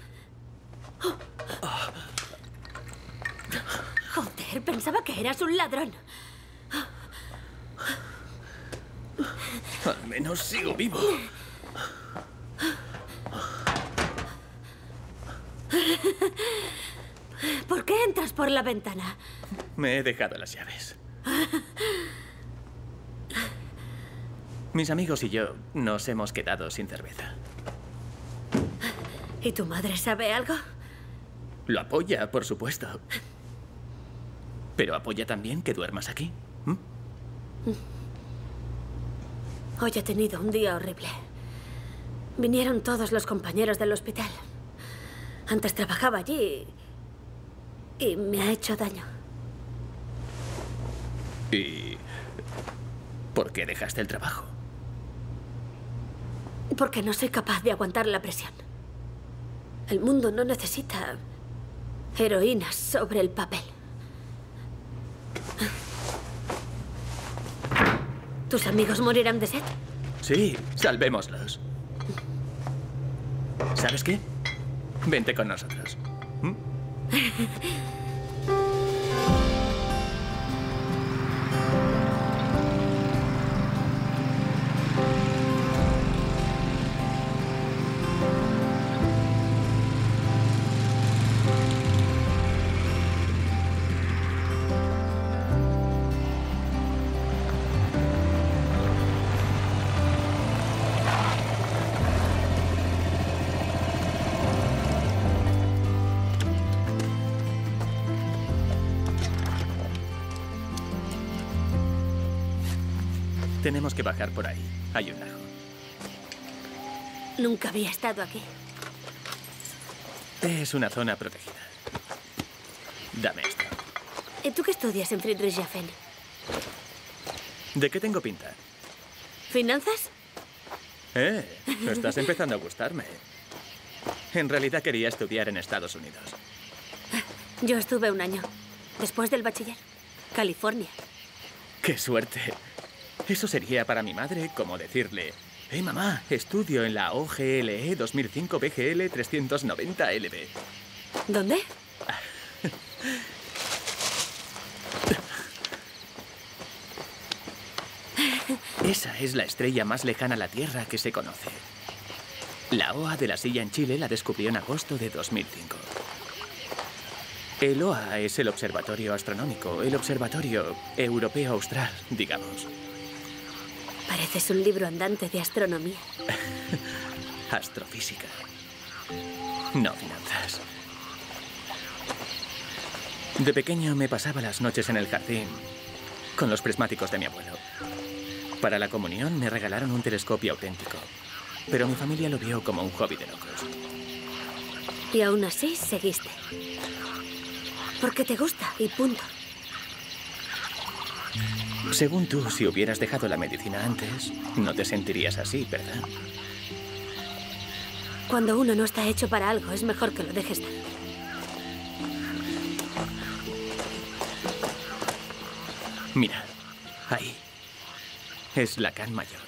Joder, pensaba que eras un ladrón. Al menos sigo vivo. ¿Por qué entras por la ventana? Me he dejado las llaves. Mis amigos y yo nos hemos quedado sin cerveza. ¿Y tu madre sabe algo? Lo apoya, por supuesto. Pero apoya también que duermas aquí. Hoy he tenido un día horrible. Vinieron todos los compañeros del hospital. Antes trabajaba allí y me ha hecho daño. ¿Y por qué dejaste el trabajo? Porque no soy capaz de aguantar la presión. El mundo no necesita heroínas sobre el papel. ¿Tus amigos morirán de sed? Sí, salvémoslos. ¿Sabes qué? Vente con nosotros. Tenemos que bajar por ahí. Hay un lago. Nunca había estado aquí. Es una zona protegida. Dame esto. ¿Tú qué estudias en Friedrichshafen? ¿De qué tengo pinta? ¿Finanzas? Estás empezando a gustarme. En realidad quería estudiar en Estados Unidos. Yo estuve un año, después del bachiller, California. ¡Qué suerte! Eso sería para mi madre como decirle: ¡hey, mamá! Estudio en la OGLE 2005 BGL 390 LB. ¿Dónde? Esa es la estrella más lejana a la Tierra que se conoce. La OA de la silla en Chile la descubrió en agosto de 2005. El OA es el Observatorio Astronómico, el Observatorio Europeo Austral, digamos. Pareces un libro andante de astronomía. Astrofísica. No finanzas. De pequeño me pasaba las noches en el jardín con los prismáticos de mi abuelo. Para la comunión me regalaron un telescopio auténtico, pero mi familia lo vio como un hobby de locos. Y aún así seguiste. Porque te gusta y punto. Según tú, si hubieras dejado la medicina antes, no te sentirías así, ¿verdad? Cuando uno no está hecho para algo, es mejor que lo dejes estar. Mira, ahí. Es la Canis Mayor.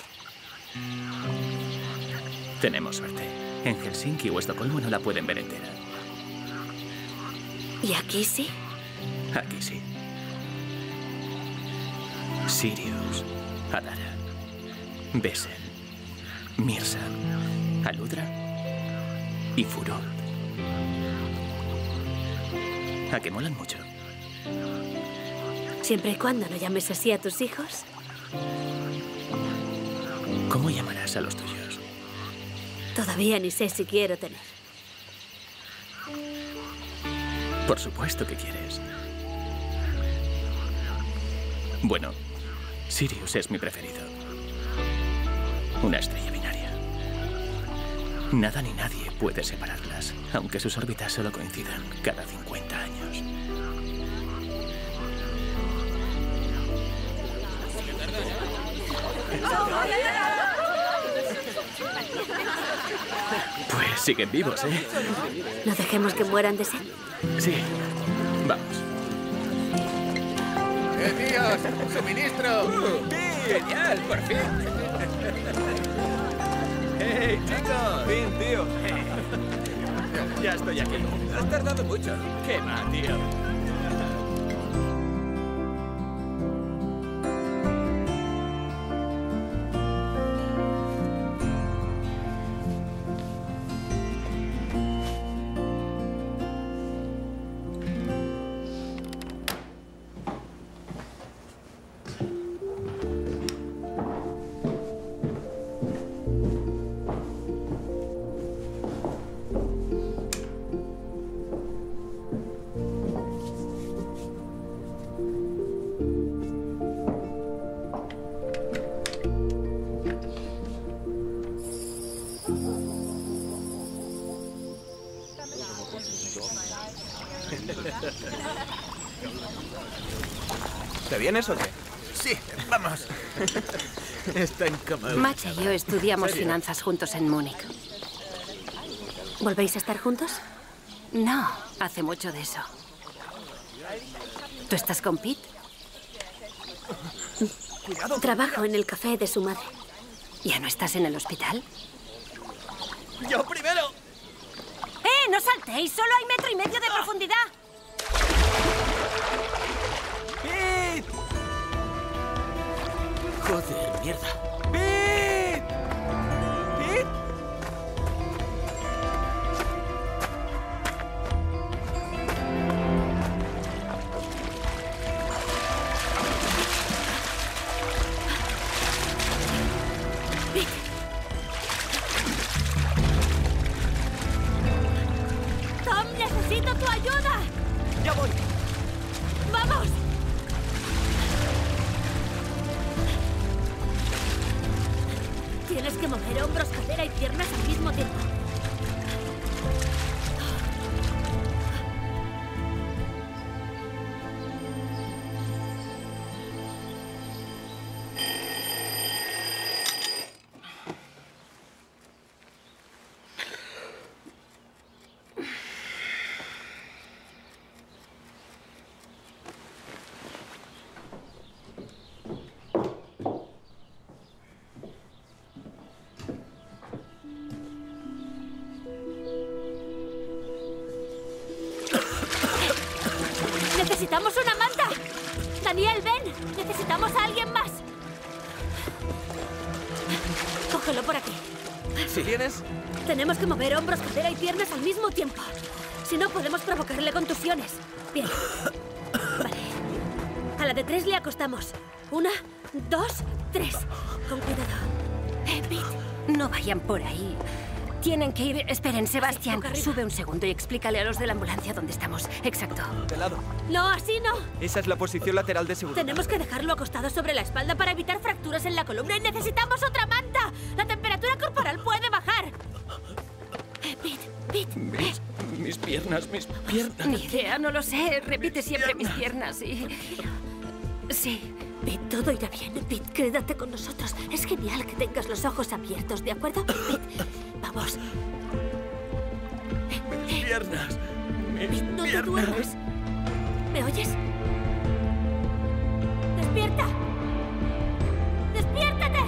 Tenemos suerte. En Helsinki o Estocolmo no la pueden ver entera. ¿Y aquí sí? Aquí sí. Sirius, Adara, Bessel, Mirsa, Aludra y Furor. ¿A que molan mucho? Siempre y cuando no llames así a tus hijos. ¿Cómo llamarás a los tuyos? Todavía ni sé si quiero tener. Por supuesto que quieres. Bueno, Sirius es mi preferido. Una estrella binaria. Nada ni nadie puede separarlas, aunque sus órbitas solo coincidan cada 50 años. Pues siguen vivos, ¿eh? No dejemos que mueran de sed. Sí, vamos. ¡Tíos! ¡Suministro! ¡Genial! ¡Por fin! ¡Hey, chicos! ¡Fin, tío! Hey. Ya estoy aquí. Has tardado mucho. ¡Qué mal, tío! ¿Te vienes o qué? Sí, vamos. Está incómodo. Macha y yo estudiamos finanzas juntos en Múnich. ¿Volvéis a estar juntos? No, hace mucho de eso. ¿Tú estás con Pete? Trabajo en el café de su madre. ¿Ya no estás en el hospital? ¡Yo primero! ¡Eh, no saltéis! ¡Solo hay 1,5 metros de profundidad! ¡Joder, mierda! ¡Pit! ¡Pit! ¡Pit! ¡Tom, necesito tu ayuda! ¡Ya voy! ¡Vamos! Tienes que mover hombros, cadera y piernas al mismo tiempo. ¡Necesitamos una manta! ¡Daniel, ven! ¡Necesitamos a alguien más! Cógelo por aquí. ¿Sí tienes? Tenemos que mover hombros, cadera y piernas al mismo tiempo. Si no, podemos provocarle contusiones. Bien. Vale. A la de tres le acostamos. 1, 2, 3. Con cuidado. Pete, no vayan por ahí. Tienen que ir... Esperen, Sebastián. Sí, sube un segundo y explícale a los de la ambulancia dónde estamos. Exacto. De lado. No, así no. Esa es la posición lateral de seguridad. Tenemos que dejarlo acostado sobre la espalda para evitar fracturas en la columna y necesitamos otra manta. La temperatura corporal puede bajar. Pete. Mis piernas. Ni idea, no lo sé. Repite siempre mis piernas y... Sí. Pete, todo irá bien. Pete, quédate con nosotros. Es genial que tengas los ojos abiertos, ¿de acuerdo? Pete, vamos. Mis piernas. Pete, no te duermas. ¿Me oyes? ¡Despierta! ¡Despiértate!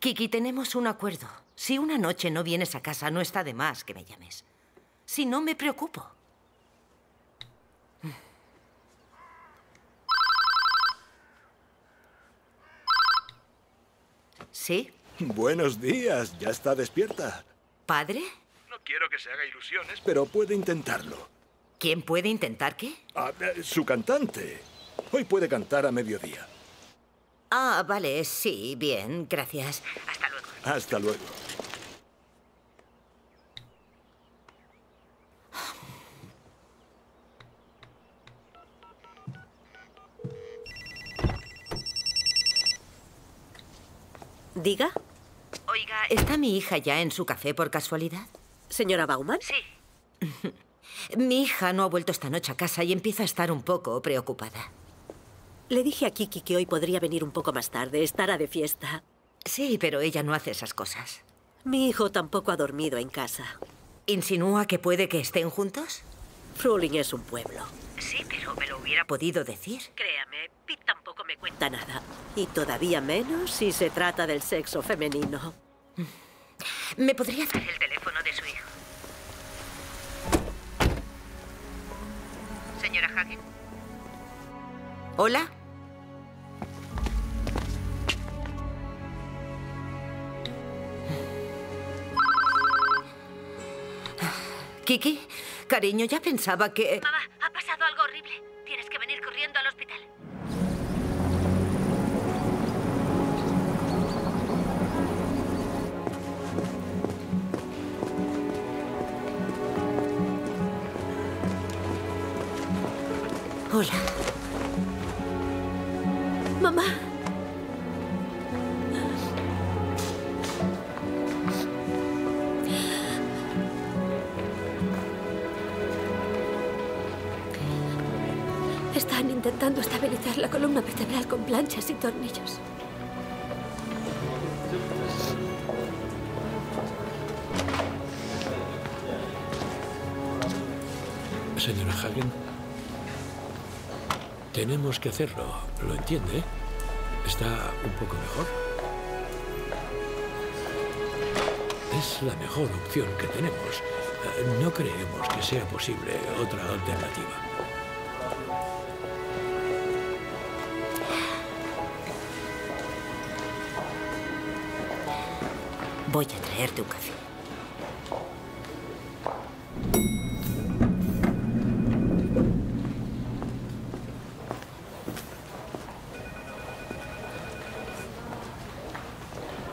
Kiki, tenemos un acuerdo. Si una noche no vienes a casa, no está de más que me llames. Si no, me preocupo. ¿Sí? Buenos días, ya está despierta. ¿Padre? No quiero que se haga ilusiones, pero puede intentarlo. ¿Quién puede intentar qué? Su cantante. Hoy puede cantar a mediodía. Ah, vale, sí, bien, gracias. Hasta luego. Hasta luego. ¿Diga? Oiga... ¿Está mi hija ya en su café por casualidad? ¿Señora Bauman? Sí. Mi hija no ha vuelto esta noche a casa y empieza a estar un poco preocupada. Le dije a Kiki que hoy podría venir un poco más tarde, estará de fiesta. Sí, pero ella no hace esas cosas. Mi hijo tampoco ha dormido en casa. ¿Insinúa que puede que estén juntos? Froehling es un pueblo. Sí, pero me lo hubiera podido decir. Créame, Pete tampoco me cuenta nada. Y todavía menos si se trata del sexo femenino. ¿Me podría dar el teléfono de su hijo? Señora Hagen. Hola. Kiki, cariño, ya pensaba que... Mamá, ha pasado algo horrible. Tienes que venir corriendo al hospital. Hola. Mamá. Están intentando estabilizar la columna vertebral con planchas y tornillos. Señora Hagen, tenemos que hacerlo, ¿lo entiende? ¿Está un poco mejor? Es la mejor opción que tenemos. No creemos que sea posible otra alternativa. Voy a traerte un café.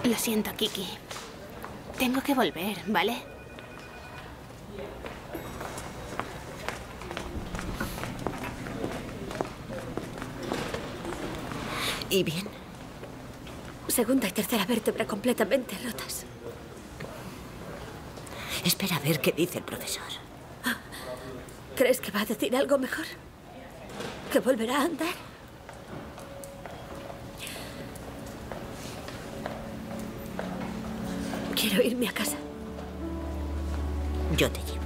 Lo siento, Kiki. Tengo que volver, ¿vale? ¿Y bien? Segunda y tercera vértebra completamente rotas. Espera a ver qué dice el profesor. ¿Crees que va a decir algo mejor? ¿Que volverá a andar? Quiero irme a casa. Yo te llevo.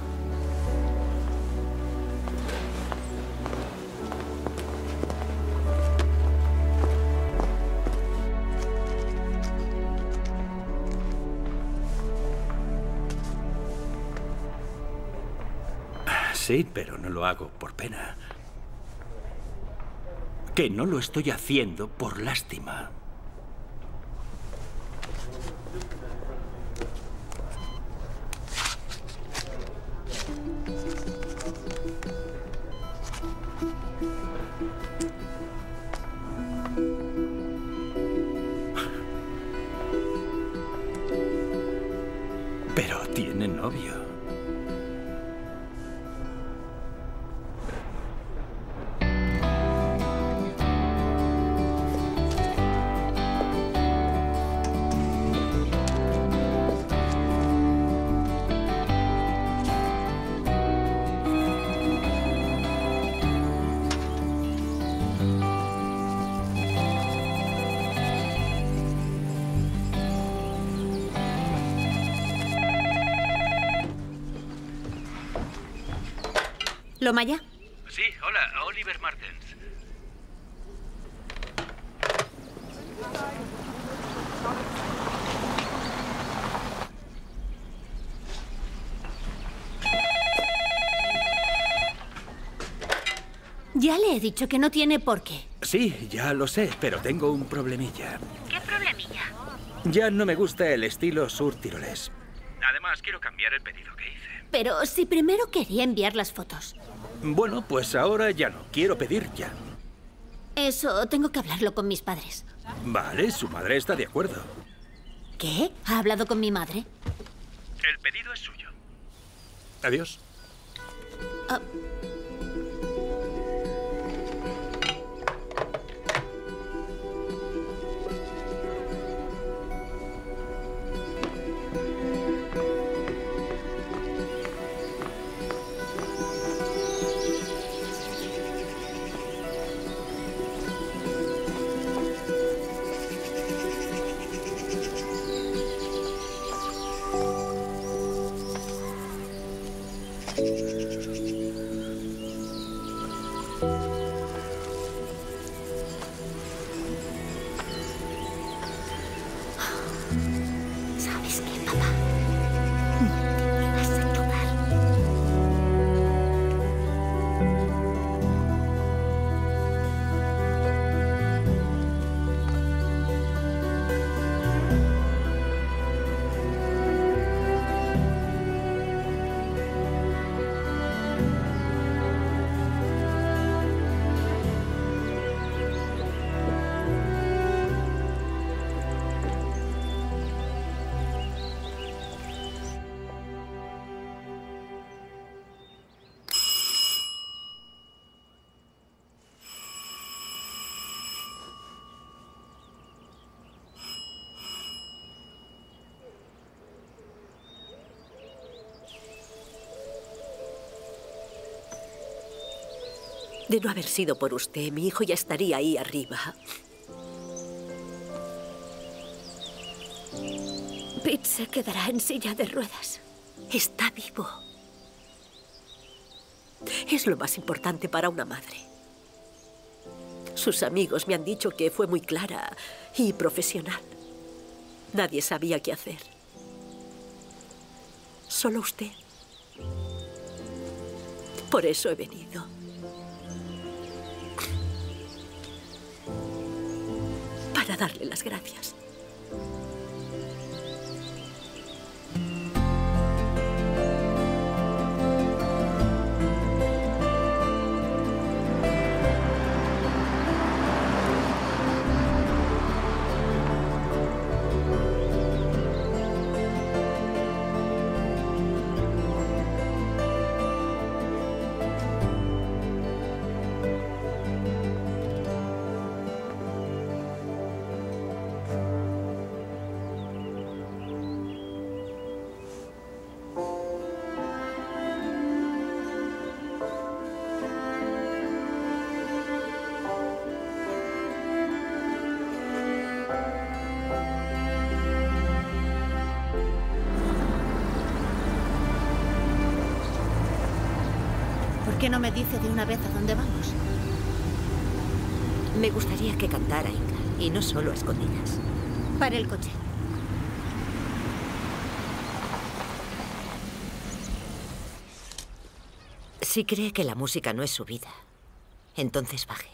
Sí, pero no lo hago por pena. Que no lo estoy haciendo por lástima. Pero tiene novio. ¿Lomaya? Sí, hola, a Oliver Mertens. Ya le he dicho que no tiene por qué. Sí, ya lo sé, pero tengo un problemilla. ¿Qué problemilla? Ya no me gusta el estilo sur tirolés. Además, quiero cambiar el pedido que hice. Pero si primero quería enviar las fotos. Bueno, pues ahora ya no. Quiero pedir ya. Eso tengo que hablarlo con mis padres. Vale, su madre está de acuerdo. ¿Qué? ¿Ha hablado con mi madre? El pedido es suyo. Adiós. De no haber sido por usted, mi hijo ya estaría ahí arriba. Pete se quedará en silla de ruedas. Está vivo. Es lo más importante para una madre. Sus amigos me han dicho que fue muy clara y profesional. Nadie sabía qué hacer. Solo usted. Por eso he venido. A darle las gracias. qué no me dice de una vez a dónde vamos? Me gustaría que cantara, Inga, y no solo a escondidas. Para el coche. Si cree que la música no es su vida, entonces baje.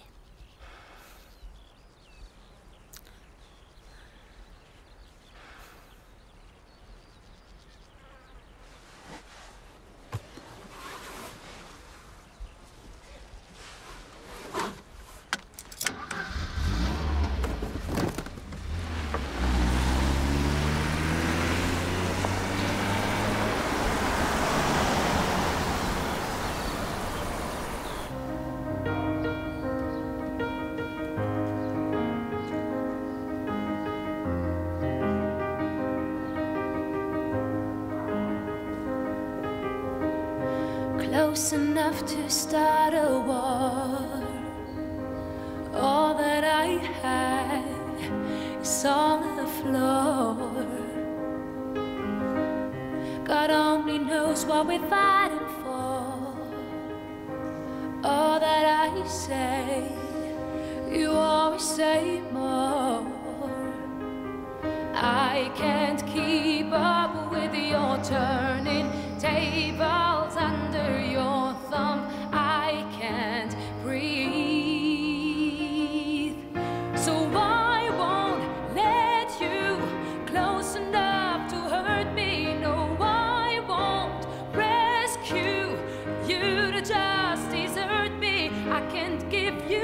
Close enough to start a war. All that I had is on the floor. God only knows what we're fighting for. All that I say, you always say more. I can't keep up with your turning tables under your thumb. I can't breathe. So I won't let you close enough to hurt me. No, I won't rescue you to just desert me. I can't give you.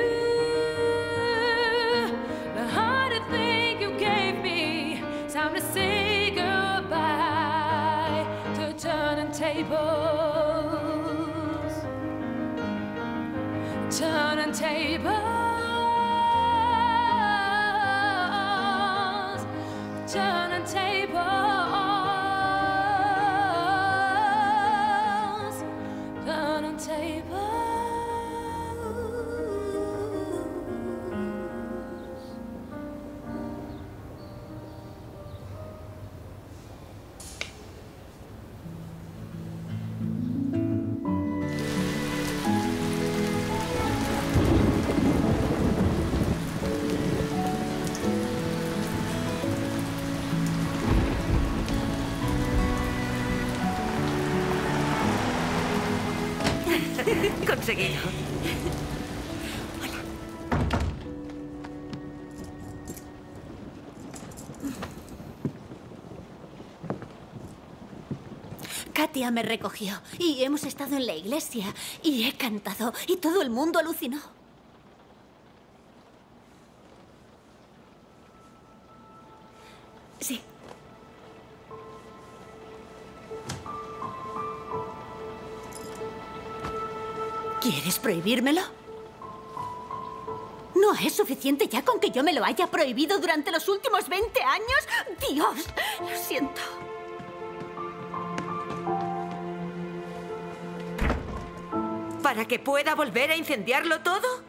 Time to say goodbye to turning tables. Turning tables. Turning tables. Turning tables. Conseguido. Hola. Katia me recogió y hemos estado en la iglesia y he cantado y todo el mundo alucinó. Sí. ¿Quieres prohibírmelo? ¿No es suficiente ya con que yo me lo haya prohibido durante los últimos 20 años? ¡Dios! Lo siento. ¿Para que pueda volver a incendiarlo todo?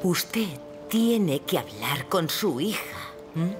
Usted tiene que hablar con su hija. ¿Mm?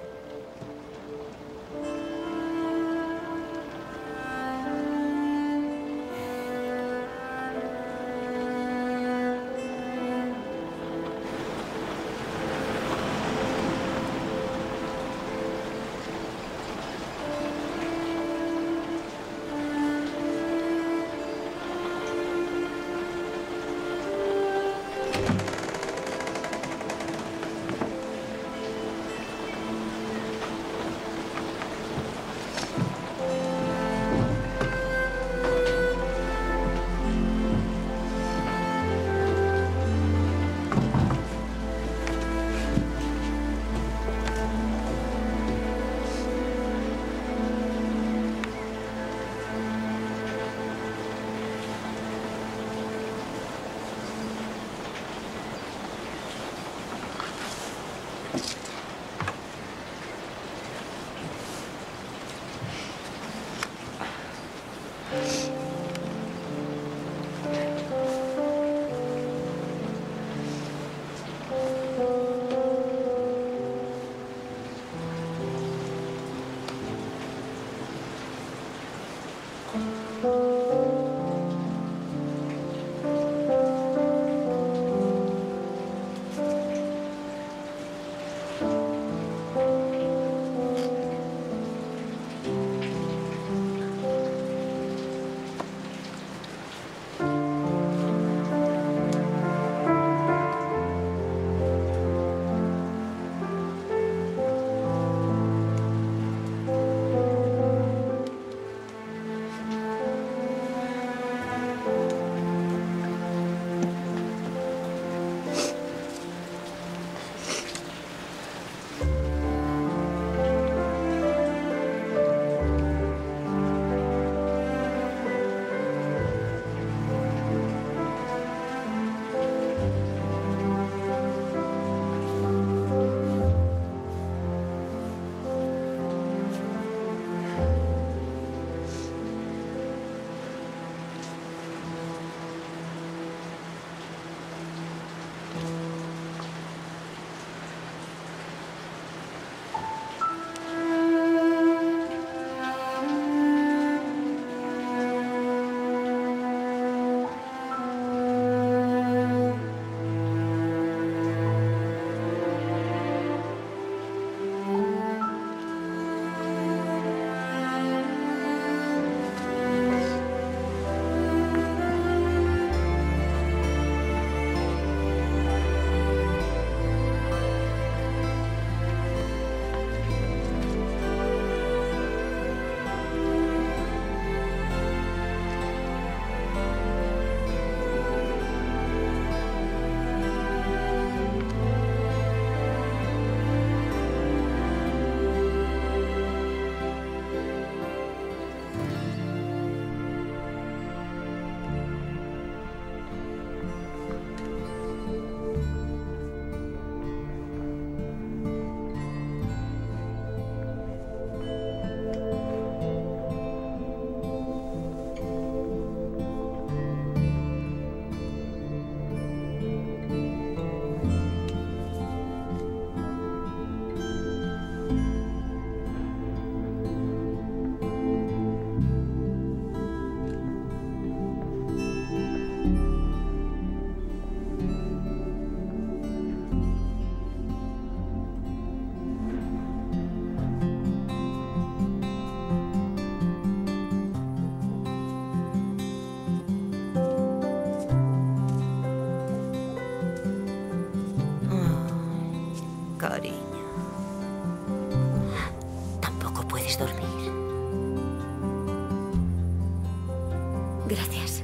Gracias.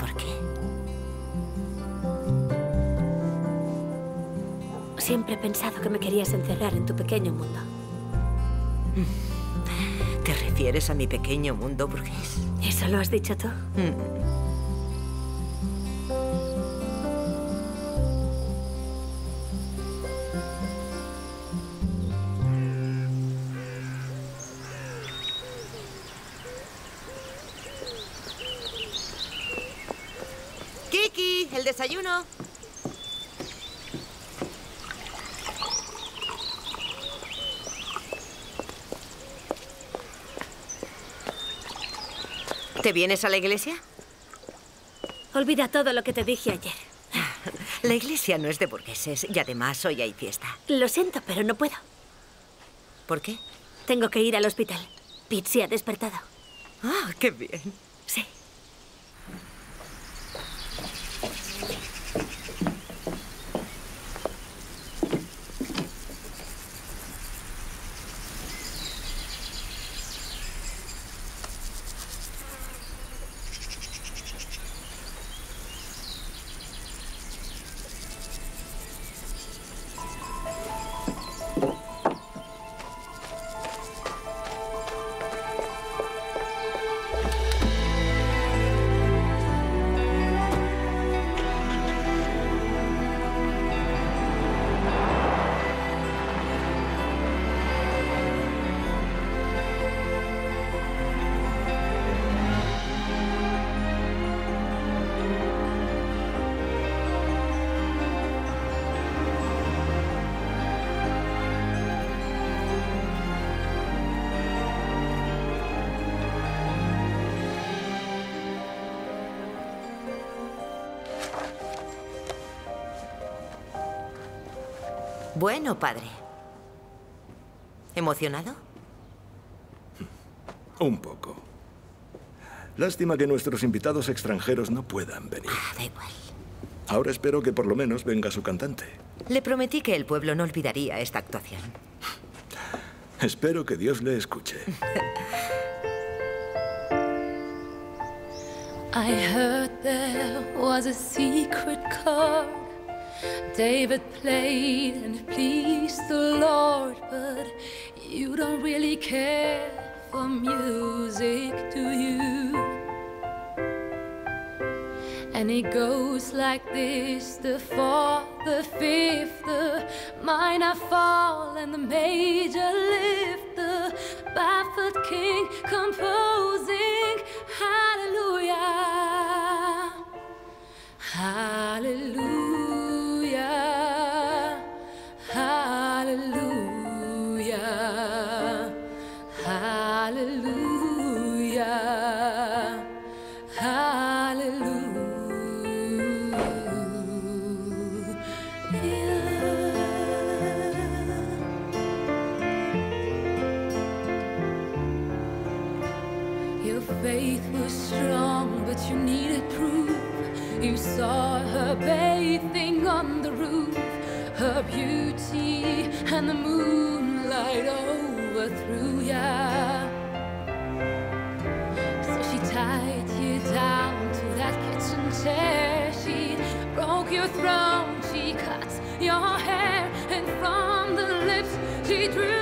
¿Por qué? Siempre he pensado que me querías encerrar en tu pequeño mundo. ¿Te refieres a mi pequeño mundo burgués? ¿Eso lo has dicho tú? ¡Kiki! ¡El desayuno! ¿Te vienes a la iglesia? Olvida todo lo que te dije ayer. La iglesia no es de burgueses y además hoy hay fiesta. Lo siento, pero no puedo. ¿Por qué? Tengo que ir al hospital. Pete se ha despertado. ¡Ah, qué bien! Sí. Bueno, padre. ¿Emocionado? Un poco. Lástima que nuestros invitados extranjeros no puedan venir. Da igual. Ahora espero que por lo menos venga su cantante. Le prometí que el pueblo no olvidaría esta actuación. Espero que Dios le escuche. I heard there was a secret chord David played and it pleased the Lord, but you don't really care for music, do you? And it goes like this, the fourth, the fifth, the minor fall and the major lift, the baffled king composing, hallelujah, hallelujah. Hallelujah, hallelujah, hallelujah. Your faith was strong, but you needed proof. You saw her bathing on the roof. Her beauty and the moonlight overthrew ya. So she tied you down to that kitchen chair. She broke your throne, she cut your hair, and from the lips she drew